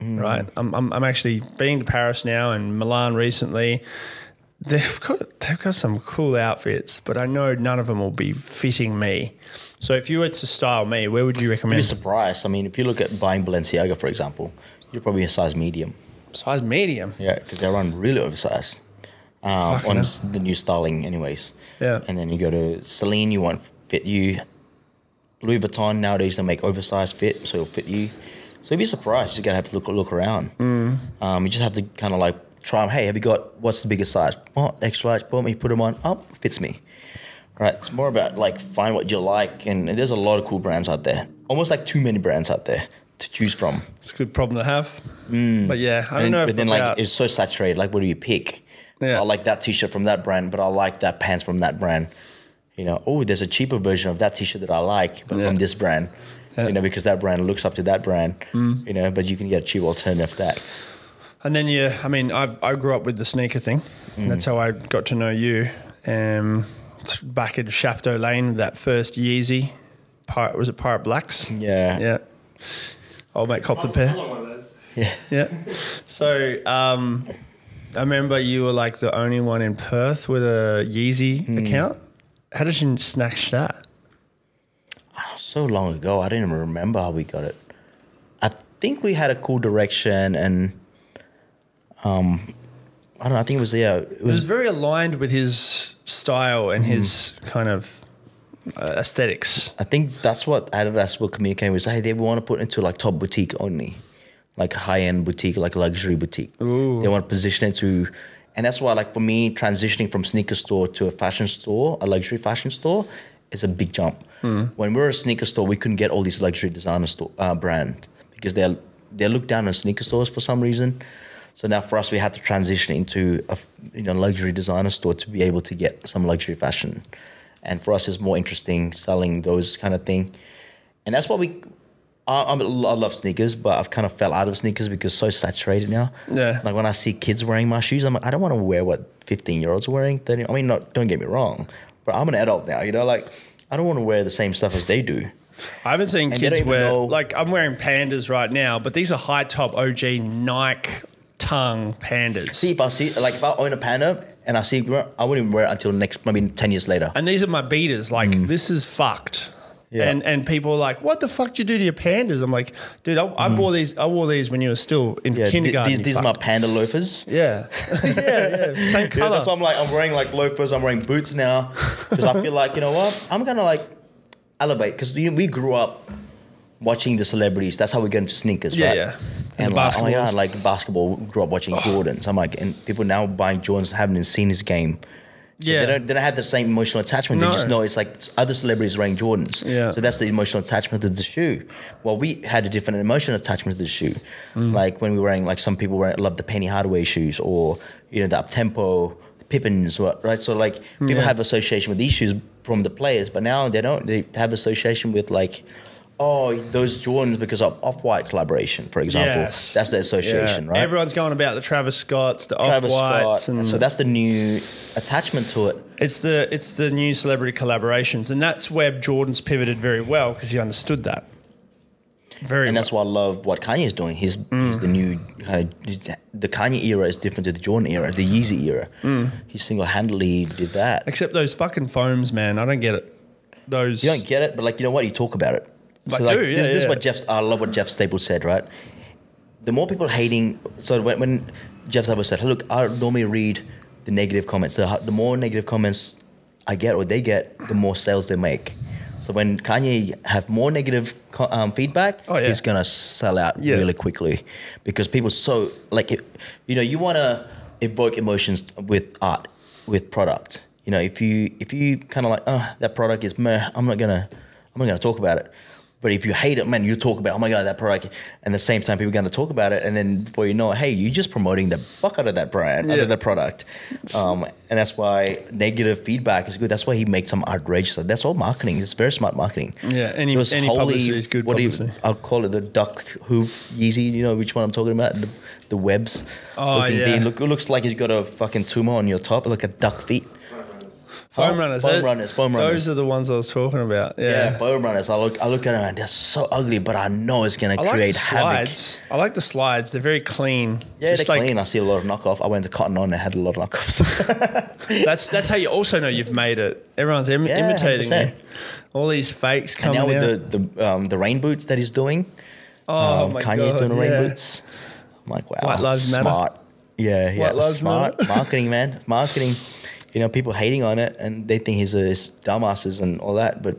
mm. right? I'm, I'm I'm actually been to Paris now and Milan recently. They've got they've got some cool outfits, but I know none of them will be fitting me. So if you were to style me, where would you recommend? You'd be surprised. I mean, if you look at buying Balenciaga, for example, you're probably a size medium. Size medium. Yeah, because they run really oversized. Uh, on up. the new styling anyways. Yeah. And then you go to Celine, you want fit you. Louis Vuitton, nowadays they make oversized fit, so it'll fit you. So you'd be surprised. You're going to have to look look around. Mm. Um, you just have to kind of like try them. Hey, have you got, what's the biggest size? Oh, extra large, boom, you put them on, up, oh, fits me. Right, it's more about like find what you like, and, and there's a lot of cool brands out there. Almost like too many brands out there to choose from. It's a good problem to have. Mm. But yeah, I don't and, know but if But then like out. It's so saturated, like what do you pick? Yeah. I like that t-shirt from that brand, but I like that pants from that brand. You know, oh, there's a cheaper version of that t-shirt that I like, but yeah. from this brand. Yeah. You know, because that brand looks up to that brand. Mm. You know, but you can get a cheap alternative to that. And then you, I mean, I've, I grew up with the sneaker thing. Mm. That's how I got to know you. Um, back at Shafto Lane, that first Yeezy, Pirate, was it Pirate Blacks? Yeah, yeah. Old mate copped the pair. I love one of those. Yeah, yeah. So. Um, I remember you were like the only one in Perth with a Yeezy mm. account. How did you snatch that? Oh, so long ago, I didn't even remember how we got it. I think we had a cool direction, and um, I don't know. I think it was yeah, it was, it was very aligned with his style and mm. his kind of uh, aesthetics. I think that's what Adidas were communicating with. Hey, they want to put into like top boutique only. Like high-end boutique, like luxury boutique. Ooh. They want to position it to And that's why, like, for me, transitioning from sneaker store to a fashion store, a luxury fashion store, is a big jump. Mm. When we were a sneaker store, we couldn't get all these luxury designer store uh, brand because they're they're looked down on sneaker stores for some reason. So now for us, we had to transition into a you know luxury designer store to be able to get some luxury fashion. And for us, it's more interesting selling those kind of thing. And that's what we. I, I love sneakers, but I've kind of fell out of sneakers because it's so saturated now. Yeah. Like when I see kids wearing my shoes, I'm like, I don't want to wear what fifteen-year-olds are wearing. thirty, I mean, not, don't get me wrong, but I'm an adult now. You know, like I don't want to wear the same stuff as they do. I haven't seen and kids wear, know. like I'm wearing Pandas right now, but these are high-top O G Nike tongue Pandas. See, if I see, like if I own a Panda and I see, I wouldn't even wear it until next, maybe ten years later. And these are my beaters. Like mm. this is fucked. Yeah. And and people are like, what the fuck did you do to your Pandas? I'm like, dude, I, I mm. bought these. I wore these when you were still in yeah, kindergarten. These, these are my Panda loafers. Yeah, yeah, yeah. Same color. Yeah, that's why I'm like, I'm wearing like loafers. I'm wearing boots now because I feel like, you know what? I'm gonna like elevate because we, we grew up watching the celebrities. That's how we got into sneakers. Yeah, right? yeah. And, and like, oh my god, like basketball. We grew up watching oh. Jordans. I'm like, and people now buying Jordans haven't seen this game. So yeah, they don't, they don't have the same emotional attachment. No. They just know it's like other celebrities wearing Jordans. Yeah. So that's the emotional attachment to the shoe. Well, we had a different emotional attachment to the shoe. Mm. Like when we were wearing, like some people wearing, love the Penny Hardaway shoes or, you know, the up-tempo, the Pippins, right? So like people yeah. have association with these shoes from the players, but now they don't. They have association with like, oh, those Jordans because of Off-White collaboration, for example. Yes. That's the association, yeah. right? Everyone's going about the Travis Scotts, the Off-Whites. Scott. And so that's the new attachment to it. It's the, it's the new celebrity collaborations, and that's where Jordan's pivoted very well because he understood that. Very and well. That's why I love what Kanye's doing. He's, mm. he's the new kind of – the Kanye era is different to the Jordan era, the Yeezy era. Mm. He single-handedly did that. Except those fucking foams, man. I don't get it. Those You don't get it, but like you know what? You talk about it. So like, dude, this, yeah, this yeah. is what Jeff. I love what Jeff Staple said. Right, the more people hating. So when, when Jeff Staple said, "Look, I normally read the negative comments. The, the more negative comments I get or they get, the more sales they make." So when Kanye have more negative um, feedback, oh, yeah. he's gonna sell out yeah. really quickly because people so like it, you know you wanna evoke emotions with art, with product. You know if you if you kind of like oh that product is meh, I'm not gonna I'm not gonna talk about it. But if you hate it, man, you talk about, oh, my God, that product. And the same time, people are going to talk about it. And then before you know it, hey, you're just promoting the fuck out of that brand, yeah. out of that product. Um, and that's why negative feedback is good. That's why he makes some outrageous stuff. That's all marketing. It's very smart marketing. Yeah, any, any holy, publicity is good what publicity. Do you, I'll call it the duck hoof Yeezy. You know which one I'm talking about? The, the webs. Oh, yeah. Deep. Look, it looks like he's got a fucking tumor on your top, like a duck feet. Foam runners, foam runners, foam runners. Those are the ones I was talking about. Yeah, yeah foam runners. I look, I look at them and they're so ugly, but I know it's gonna I create like havoc. I like the slides. They're very clean. Yeah, Just they're like, clean. I see a lot of knockoff. I went to Cotton On and had a lot of knockoffs. that's that's how you also know you've made it. Everyone's im yeah, imitating one hundred percent. You. All these fakes coming out. And now with out. the the, um, the rain boots that he's doing. Oh um, my Kanye's God, doing yeah. rain boots. I'm like, wow, White Lives smart. Matter. Yeah, yeah, White Lives smart matter. Marketing, man, marketing. You know, people hating on it and they think he's a dumbasses and all that. But,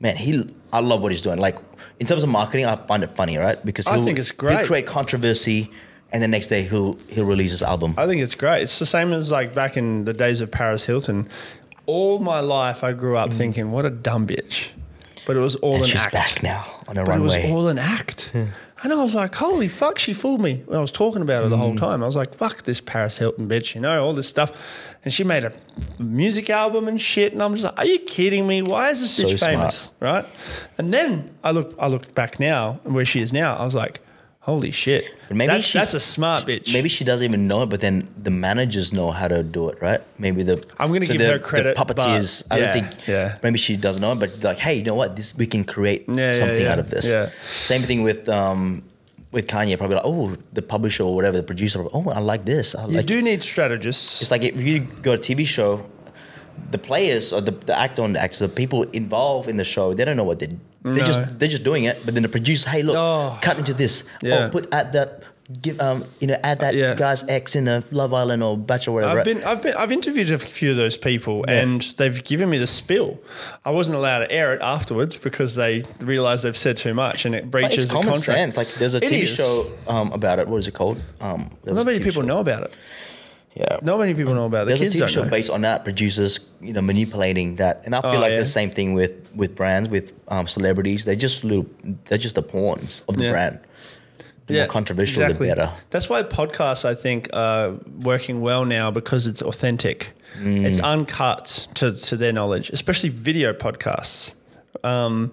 man, he I love what he's doing. Like, in terms of marketing, I find it funny, right? Because I think it's great. He'll create controversy and the next day he'll, he'll release his album. I think it's great. It's the same as, like, back in the days of Paris Hilton. All my life I grew up mm. thinking, what a dumb bitch. But it was all and an she's act. She's back now on a but runway. It was all an act. Yeah. And I was like, holy fuck, she fooled me. I was talking about her the mm. whole time. I was like, fuck this Paris Hilton bitch, you know, all this stuff. And she made a music album and shit. And I'm just like, are you kidding me? Why is this so bitch famous, smart. right? And then I looked, I looked back now where she is now. I was like, holy shit, but maybe that, she, that's a smart bitch. Maybe she doesn't even know it, but then the managers know how to do it, right? Maybe the I'm going to so give the, her credit. The puppeteers, but I yeah, don't think. Yeah. Maybe she doesn't know it, but like, hey, you know what? This we can create yeah, something yeah, yeah. out of this. Yeah. Same thing with um with Kanye. Probably like, oh, the publisher or whatever, the producer. Oh, I like this. I like you do need strategists. It's like if you go to a T V show, the players or the the actor and the actors, the people involved in the show, they don't know what they. They're, no. just, they're just doing it, but then the producer, hey, look, oh, cut into this. Yeah. Or put at that, give, um, you know, add that uh, yeah. guy's ex in a Love Island or Bachelor, whatever. I've been, I've been, I've interviewed a few of those people, yeah. and they've given me the spill. I wasn't allowed to air it afterwards because they realised they've said too much, and it breaches the contract. It's common sense. Like there's a T V show um, about it. What is it called? Um, Not many people know about it. Yeah. Not many people know about it. The There's kids a T V show know. based on that, producers, you know, manipulating that. And I feel oh, like yeah. the same thing with, with brands, with um, celebrities. They're just little, they're just the pawns of the yeah. brand. The yeah, more controversial, exactly. the better. That's why podcasts, I think, are working well now because it's authentic. Mm. It's uncut to, to their knowledge, especially video podcasts. Um,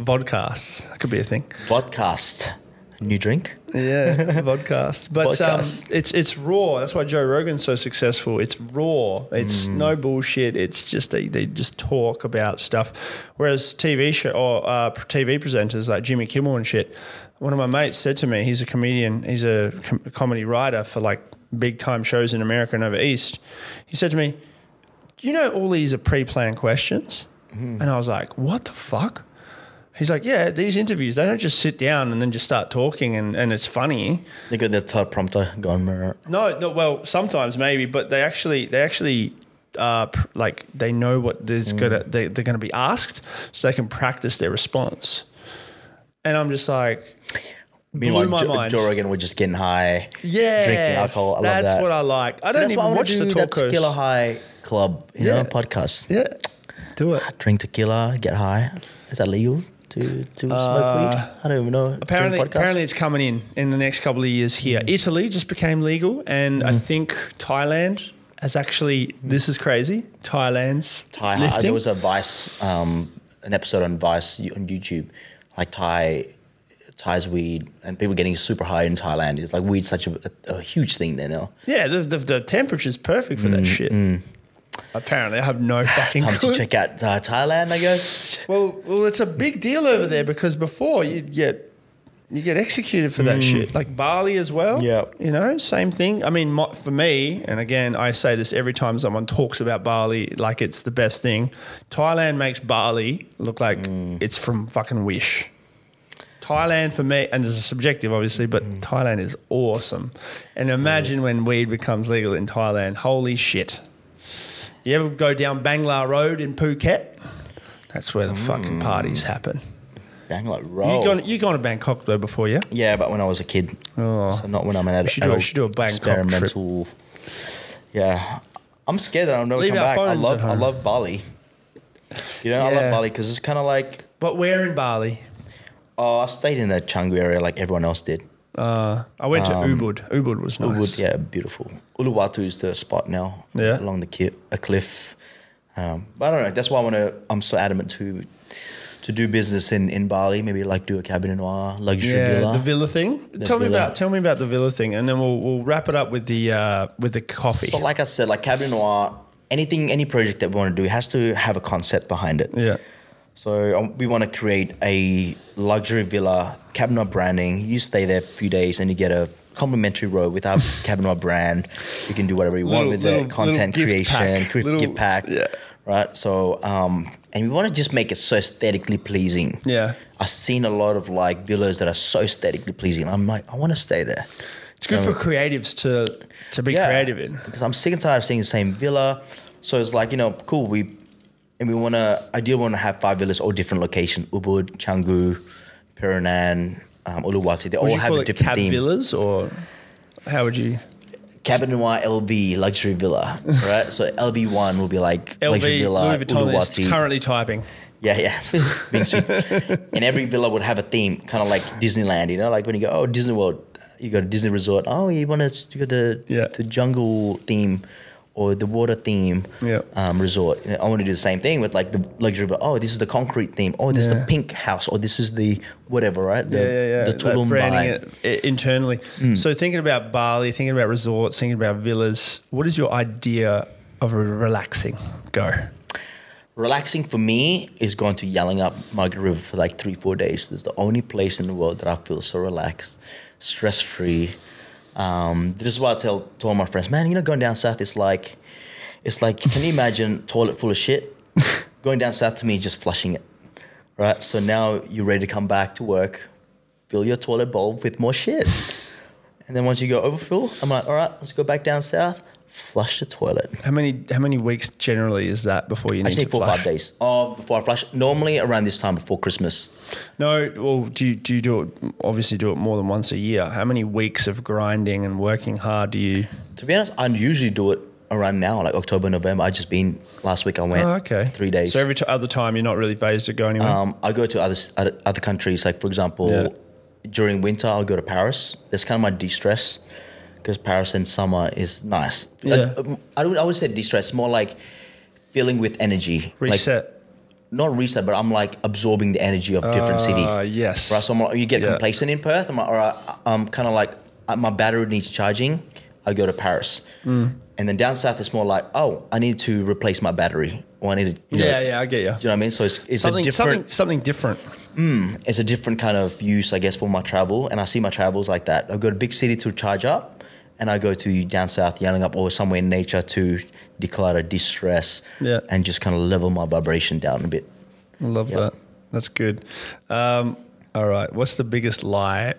vodcasts. That could be a thing. Vodcast. New drink? Yeah, vodcast. But um, it's it's raw. That's why Joe Rogan's so successful. It's raw. It's mm. no bullshit. It's just they, they just talk about stuff. Whereas T V show or uh, T V presenters like Jimmy Kimmel and shit, one of my mates said to me, he's a comedian, he's a com comedy writer for like big time shows in America and over East. He said to me, "Do you know all these are pre-planned questions?" Mm. And I was like, "What the fuck?" He's like, yeah, these interviews, they don't just sit down and then just start talking and, and it's funny. They got their type prompter going. No, no, well, sometimes maybe, but they actually, they actually, uh, like, they know what there's mm. gonna, they, they're going to be asked, so they can practice their response. And I'm just like, meanwhile, blew my jo mind. Joe Rogan, we're just getting high, yeah, drinking alcohol. I that's love that. what I like. I don't even I watch do, the talk shows. Tequila High Club, you yeah. know, podcast. Yeah, do it. Drink tequila, get high. Is that legal? To, to uh, smoke weed? I don't even know. Apparently, apparently it's coming in in the next couple of years here. Mm. Italy just became legal, and mm. I think Thailand has actually, mm. this is crazy, Thailand's Thai, lifting. There was a Vice, um, an episode on Vice on YouTube, like Thai, Thai's weed, and people getting super high in Thailand. It's like weed's such a, a, a huge thing there now. Yeah, the, the, the temperature's perfect for mm. that shit. Mm. Apparently, I have no fucking Time clue. to check out uh, Thailand, I guess. Well, well, it's a big deal over there because before you'd get, you get executed for mm. that shit. Like Bali as well. Yeah. You know, same thing. I mean, my, for me, and again, I say this every time someone talks about Bali like it's the best thing. Thailand makes Bali look like mm. it's from fucking Wish. Thailand for me, and there's a subjective obviously, but mm. Thailand is awesome. And imagine mm. when weed becomes legal in Thailand. Holy shit. You ever go down Bangla Road in Phuket? That's where the mm. fucking parties happen. Bangla Road. You gone, you gone to Bangkok though before, yeah? Yeah, but when I was a kid. Oh. So not when I'm an adult. Should, adult do, should do a Bangkok experimental. Trip. Yeah, I'm scared that I'll never Leave come back. I love, I love Bali. You know, yeah. I love Bali because it's kind of like. But where in Bali? Oh, I stayed in the Canggu area like everyone else did. Uh, I went to um, Ubud. Ubud was nice. Ubud, yeah, beautiful. Uluwatu is the spot now. Yeah, along the ki a cliff. Um, but I don't know. That's why I want to. I'm so adamant to to do business in, in Bali. Maybe like do a Cabinet Noir luxury yeah, villa. The villa thing. The tell villa. me about tell me about the villa thing, and then we'll we'll wrap it up with the uh, with the coffee. So like I said, like Cabinet Noir, anything, any project that we want to do has to have a concept behind it. Yeah. So um, we want to create a luxury villa, Cabinet Noir branding. You stay there a few days and you get a complimentary robe with our Cabinet Noir brand. You can do whatever you little, want with little, it, content little creation, gift pack. Little, gift pack yeah. Right? So, um, and we want to just make it so aesthetically pleasing. Yeah. I've seen a lot of like villas that are so aesthetically pleasing. I'm like, I want to stay there. It's good um, for creatives to, to be yeah, creative in. Because I'm sick and tired of seeing the same villa. So it's like, you know, cool, we... And we want to, I do want to have five villas, all different locations: Ubud, Canggu, Perennan, um, Uluwatu. They all have a different theme. Would you call it cab villas, or how would you? Cabinet Noir L V, luxury villa, right? So L V one will be like L V, luxury villa, Louis Vuitton Uluwatu. Is currently typing. Yeah, yeah. And every villa would have a theme, kind of like Disneyland, you know? Like when you go, oh, Disney World, you go to Disney Resort, oh, you want to go to yeah. the jungle theme. Or the water theme yep. um, resort. You know, I want to do the same thing with like the luxury, but oh, this is the concrete theme. Oh, this yeah. is the pink house. Or this is the whatever, right? The, yeah, yeah, yeah. The Tulum like branding it internally. Mm. So thinking about Bali, thinking about resorts, thinking about villas. What is your idea of a relaxing go? Relaxing for me is going to yelling up Margaret River for like three, four days. It's the only place in the world that I feel so relaxed, stress free. Um, this is why I tell, tell my friends, man, you know, going down south is like, it's like, can you imagine toilet full of shit? Going down south to me is just flushing it, right? So now you're ready to come back to work, fill your toilet bowl with more shit. And then once you go overfill, I'm like, all right, let's go back down south. flush the toilet. How many how many weeks generally is that before you need to flush? I take four or five days. Oh, before I flush. Normally around this time before Christmas. No, well, do you, do you do it, obviously do it more than once a year. How many weeks of grinding and working hard do you? To be honest, I usually do it around now, like October, November. I just been, last week I went oh, okay. three days. So every t other time you're not really phased to go anywhere? Um, I go to other, other, other countries, like for example, yeah. during winter I'll go to Paris. That's kind of my de-stress. Because Paris in summer is nice. Yeah. Like, I would I would say de-stress, more like filling with energy. Reset. Like, not reset, but I'm like absorbing the energy of different uh, city. Yes. Right, so I'm like, you get yeah. complacent in Perth. I'm like, all right, I'm kind of like, my battery needs charging. I go to Paris. Mm. And then down south, it's more like, oh, I need to replace my battery. Or I need to, you yeah, know, yeah, I get you. Do you know what I mean? So it's, it's something, a different. Something, something different. Mm, it's a different kind of use, I guess, for my travel. And I see my travels like that. I go to big city to charge up. And I go to down south, yelling up, or somewhere in nature to declutter, distress, yeah. and just kind of level my vibration down a bit. I love yep. that. That's good. Um, all right. What's the biggest lie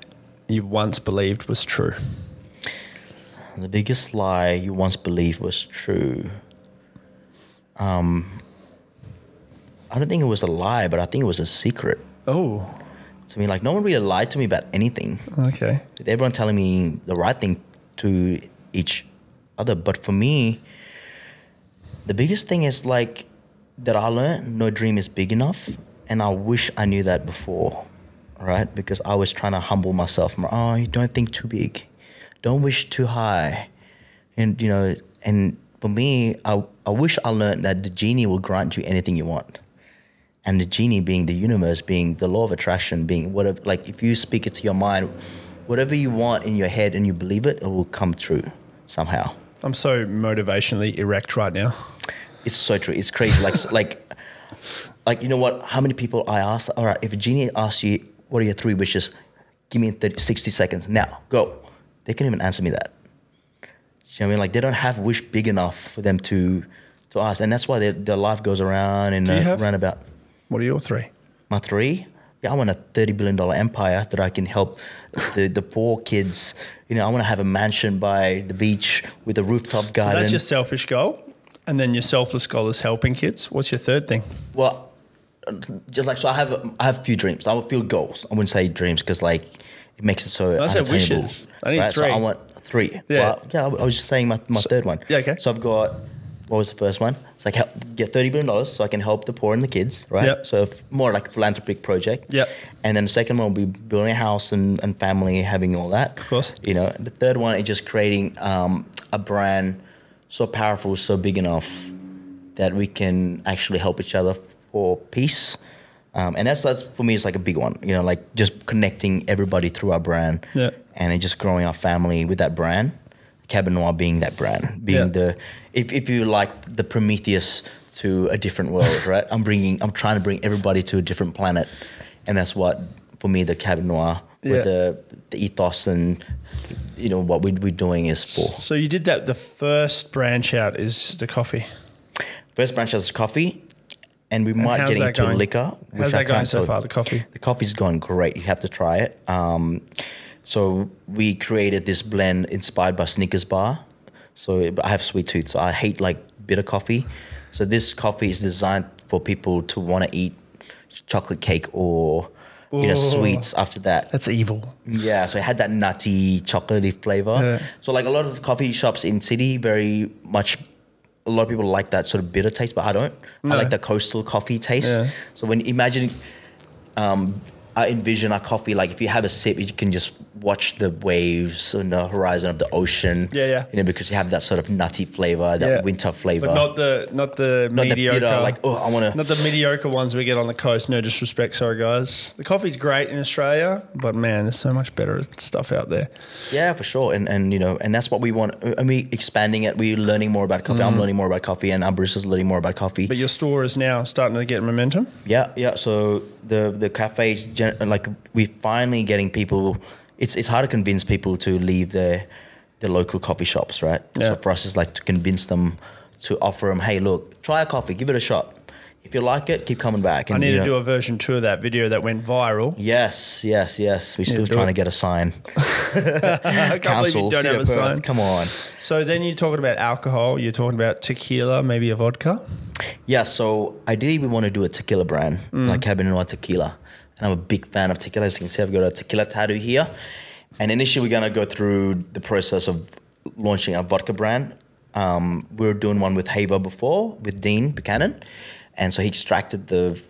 you once believed was true? The biggest lie you once believed was true. Um, I don't think it was a lie, but I think it was a secret. Oh. To me, like, no one really lied to me about anything. Okay. Everyone telling me the right thing to each other. But for me, the biggest thing is like that I learned no dream is big enough, and I wish I knew that before, right? Because I was trying to humble myself. Like, oh, you don't think too big, don't wish too high, and you know. And for me, I I wish I learned that the genie will grant you anything you want, and the genie being the universe, being the law of attraction, being whatever. Like if you speak it to your mind, whatever you want in your head and you believe it, it will come true somehow. I'm so motivationally erect right now. It's so true. It's crazy. Like, like, like, you know what? How many people I asked, all right, if a genie asks you, what are your three wishes? Give me thirty, sixty seconds. Now, go. They can't even answer me that. You know what I mean? Like, they don't have wish big enough for them to, to ask. And that's why their, their life goes around and uh, round about. What are your three? My three? Yeah, I want a thirty billion dollar empire that I can help the, the poor kids. You know, I want to have a mansion by the beach with a rooftop garden. So that's your selfish goal. And then your selfless goal is helping kids. What's your third thing? Well, just like, so I have, I have a few dreams. I have a few goals. I wouldn't say dreams because like it makes it so unattainable. I said wishes. I need right? three. So I want three. Yeah. But yeah, I was just saying my, my so, third one. Yeah, okay. So I've got... What was the first one? It's like help, get thirty billion dollars so I can help the poor and the kids, right? Yep. So if more like a philanthropic project. Yeah. And then the second one will be building a house and, and family, having all that. Of course. You know, the third one is just creating um, a brand so powerful, so big enough that we can actually help each other for peace. Um, and that's, that's for me, it's like a big one, you know, like just connecting everybody through our brand yeah. and just growing our family with that brand. Cabinet Noir being that brand, being yeah. the, if, if you like, the Prometheus to a different world, right? I'm bringing, I'm trying to bring everybody to a different planet. And that's what, for me, the Cabinet Noir, yeah. with the, the ethos and, you know, what we, we're doing is for. So you did that, the first branch out is the coffee. First branch out is coffee. And we and might get into going? liquor. Which how's that I going so far, the coffee? The coffee's going great. You have to try it. Um, So we created this blend inspired by Snickers bar. So I have sweet tooth, so I hate like bitter coffee. So this coffee is designed for people to want to eat chocolate cake or you know, sweets after that. That's evil. Yeah, so it had that nutty, chocolatey flavor. Yeah. So like a lot of coffee shops in city, very much, a lot of people like that sort of bitter taste, but I don't. No. I like the coastal coffee taste. Yeah. So when imagine... Um, I envision our coffee, like if you have a sip, you can just watch the waves on the horizon of the ocean. Yeah, yeah. You know, because you have that sort of nutty flavor, that yeah. winter flavor. But not the not the not mediocre. The bitter, like, oh, I want to. Not the mediocre ones we get on the coast. No disrespect, sorry guys. The coffee's great in Australia, but man, there's so much better stuff out there. Yeah, for sure. And and you know, and that's what we want. And we expanding it. We're learning more about coffee. Mm. I'm learning more about coffee, and Bruce's learning more about coffee. But your store is now starting to get momentum. Yeah, yeah. So the the cafes. Like we're finally getting people. It's it's hard to convince people to leave their their local coffee shops, right? Yeah. So for us, it's like to convince them, to offer them, hey, look, try a coffee, give it a shot. if you like it, keep coming back. And I need you know, to do a version two of that video that went viral. Yes, yes, yes. We're still trying it. to get a sign. I can't Council, believe you don't have a sign. Come on. So then you're talking about alcohol. You're talking about tequila, maybe a vodka. Yeah, so ideally we want to do a tequila brand, mm. like Cabinet Noir tequila. And I'm a big fan of tequila. As you can see, I've got a tequila tattoo here. And initially we're going to go through the process of launching our vodka brand. Um, we were doing one with Haver before, with Dean Buchanan. And so he extracted the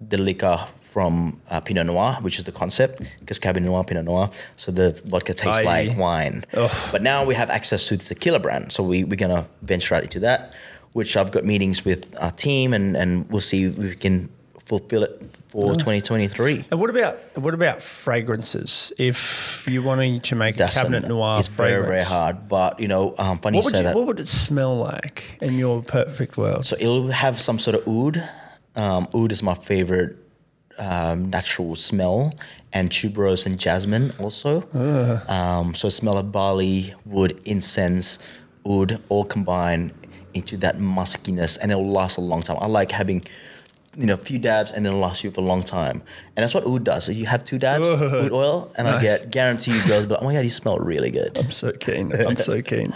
the liquor from uh, Pinot Noir, which is the concept, because Cabernet Noir, Pinot Noir, so the vodka tastes Aye. like wine. Ugh. But now we have access to the tequila brand, so we, we're going to venture out into that, which I've got meetings with our team, and, and we'll see if we can fulfill it for nice. twenty twenty-three. And what about what about fragrances? If you wanting to make That's a Cabinet an, Noir it's fragrance. It's very, very hard, but, you know, um, funny what you say you, that. What would it smell like in your perfect world? So it'll have some sort of oud. Um, oud is my favorite um, natural smell, and tuberose and jasmine also. Uh. Um, so smell of barley, wood, incense, oud, all combined into that muskiness, and it'll last a long time. I like having... you know, a few dabs and then it'll last you for a long time. And that's what oud does. So you have two dabs, oud oil, and nice. I get, guarantee you girls, but oh my God, you smell really good. I'm so keen. I'm so keen.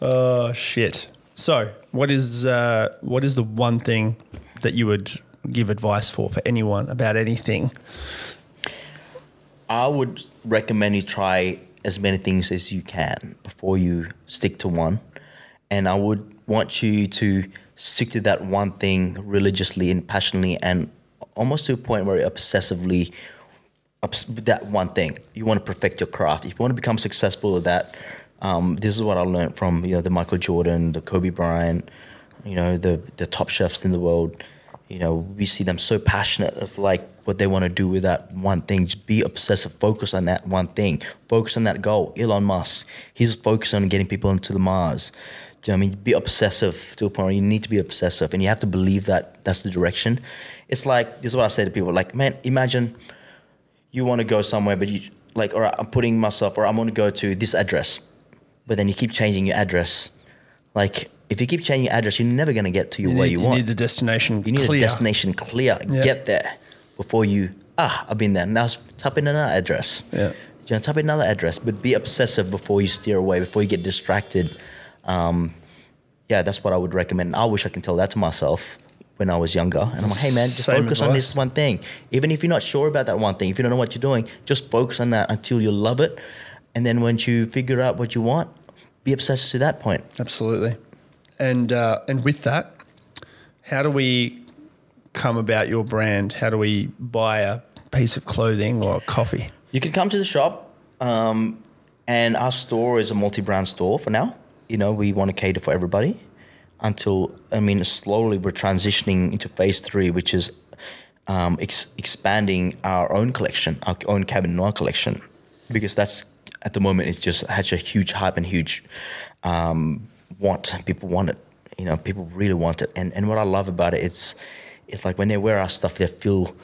Oh, shit. So what is uh, what is the one thing that you would give advice for, for anyone about anything? I would recommend you try as many things as you can before you stick to one. And I would want you to stick to that one thing religiously and passionately, and almost to a point where you're obsessively obs that one thing. You want to perfect your craft. If you want to become successful at that, um, this is what I learned from you know the Michael Jordan, the Kobe Bryant, you know the the top chefs in the world. You know we see them so passionate of like what they want to do with that one thing. Just be obsessive. Focus on that one thing. Focus on that goal. Elon Musk, he's focused on getting people into the Mars. Do you know what I mean? Be obsessive to a point where you need to be obsessive, and you have to believe that that's the direction. It's like, this is what I say to people, like, man, imagine you want to go somewhere, but you, like, all right, I'm putting myself, or I'm going to go to this address, but then you keep changing your address. Like, if you keep changing your address, you're never going to get to you where you want. You need the destination clear. You need the destination clear. Yeah. Get there before you, ah, I've been there. Now type in another address. Yeah. You know, type in another address, but be obsessive before you steer away, before you get distracted. Um, yeah, that's what I would recommend. I wish I can tell that to myself when I was younger. And I'm like, hey man, just Same focus advice. on this one thing. Even if you're not sure about that one thing, if you don't know what you're doing, just focus on that until you love it. And then once you figure out what you want, be obsessed to that point. Absolutely. And, uh, and with that, how do we come about your brand? How do we buy a piece of clothing or coffee? You can come to the shop, um, and our store is a multi-brand store for now. You know, we want to cater for everybody until, I mean, slowly we're transitioning into phase three, which is um, ex expanding our own collection, our own Cabinet Noir collection, because that's, at the moment, it's just had a huge hype and huge um, want. People want it. You know, people really want it. And and what I love about it, it's, it's like when they wear our stuff, they feel,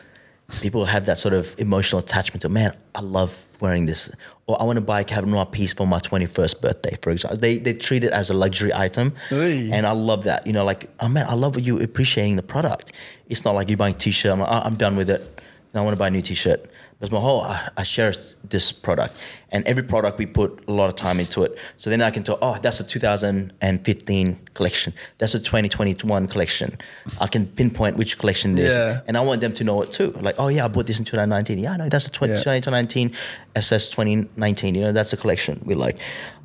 people have that sort of emotional attachment to, man, I love wearing this. Or I want to buy a Cabinet Noir piece for my twenty-first birthday, for example. They, they treat it as a luxury item. Oy. And I love that. You know, like, oh man, I love you appreciating the product. It's not like you're buying a t-shirt, I'm like, oh, I'm done with it, and I want to buy a new t-shirt. Because my whole, I, I share this product. And every product we put a lot of time into it. So then I can tell, oh, that's a two thousand fifteen collection. That's a twenty twenty-one collection. I can pinpoint which collection it is. Yeah. And I want them to know it too. Like, oh yeah, I bought this in twenty nineteen. Yeah, I know, that's a twenty nineteen, S S twenty nineteen. You know, that's a collection we like.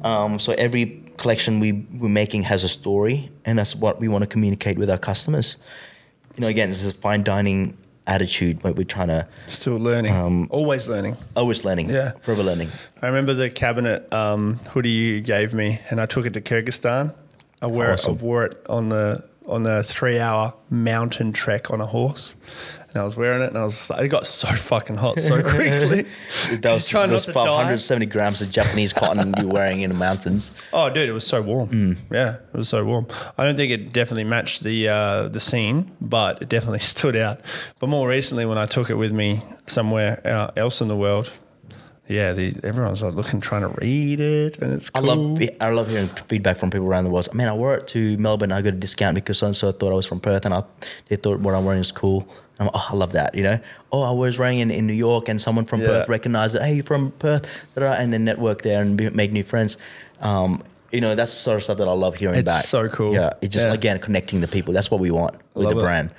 Um, so every collection we, we're making has a story. And that's what we want to communicate with our customers. You know, again, this is fine dining attitude, but we're trying to still learning, um, always learning, always learning, yeah, forever learning. I remember the Cabinet um, hoodie you gave me, and I took it to Kyrgyzstan. I wore awesome. it, I wore it on the on the three hour mountain trek on a horse, and I was wearing it, and I was, it got so fucking hot so quickly. That was, was five hundred seventy grams of Japanese cotton you were wearing in the mountains. Oh, dude, it was so warm. Mm. Yeah, it was so warm. I don't think it definitely matched the uh, the scene, but it definitely stood out. But more recently, when I took it with me somewhere else in the world, yeah, the, everyone's like looking, trying to read it, and it's cool. I love, I love hearing feedback from people around the world. I mean, I wore it to Melbourne, I got a discount because so-and-so thought I was from Perth, and I, they thought what I'm wearing is cool. I'm like, oh, I love that, you know. Oh, I was wearing in, in New York, and someone from yeah. Perth recognised that, hey, you're from Perth, and then network there and be, make new friends. Um, you know, that's the sort of stuff that I love hearing it's back. It's so cool. Yeah, it's just, yeah. again, connecting the people. That's what we want with love the brand.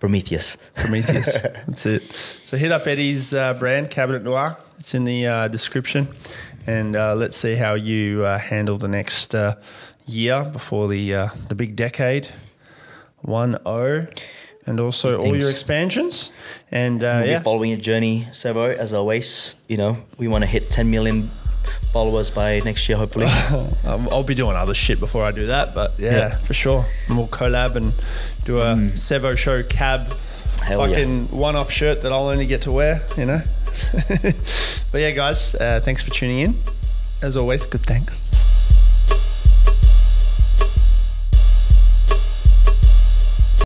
Prometheus. Prometheus, that's it. So hit up Eddie's uh, brand, Cabinet Noir. It's in the uh, description. And uh, let's see how you uh, handle the next uh, year before the uh, the big decade, one oh, and also all your expansions. And uh, we'll yeah. be following your journey, Servo, as always. You know, we want to hit ten million followers by next year, hopefully. I'll be doing other shit before I do that, but yeah, yeah. for sure. And we'll collab and do a mm. Sevo Show cab Hell fucking yeah. one-off shirt that I'll only get to wear, you know. But yeah, guys, uh, thanks for tuning in. As always, good thanks.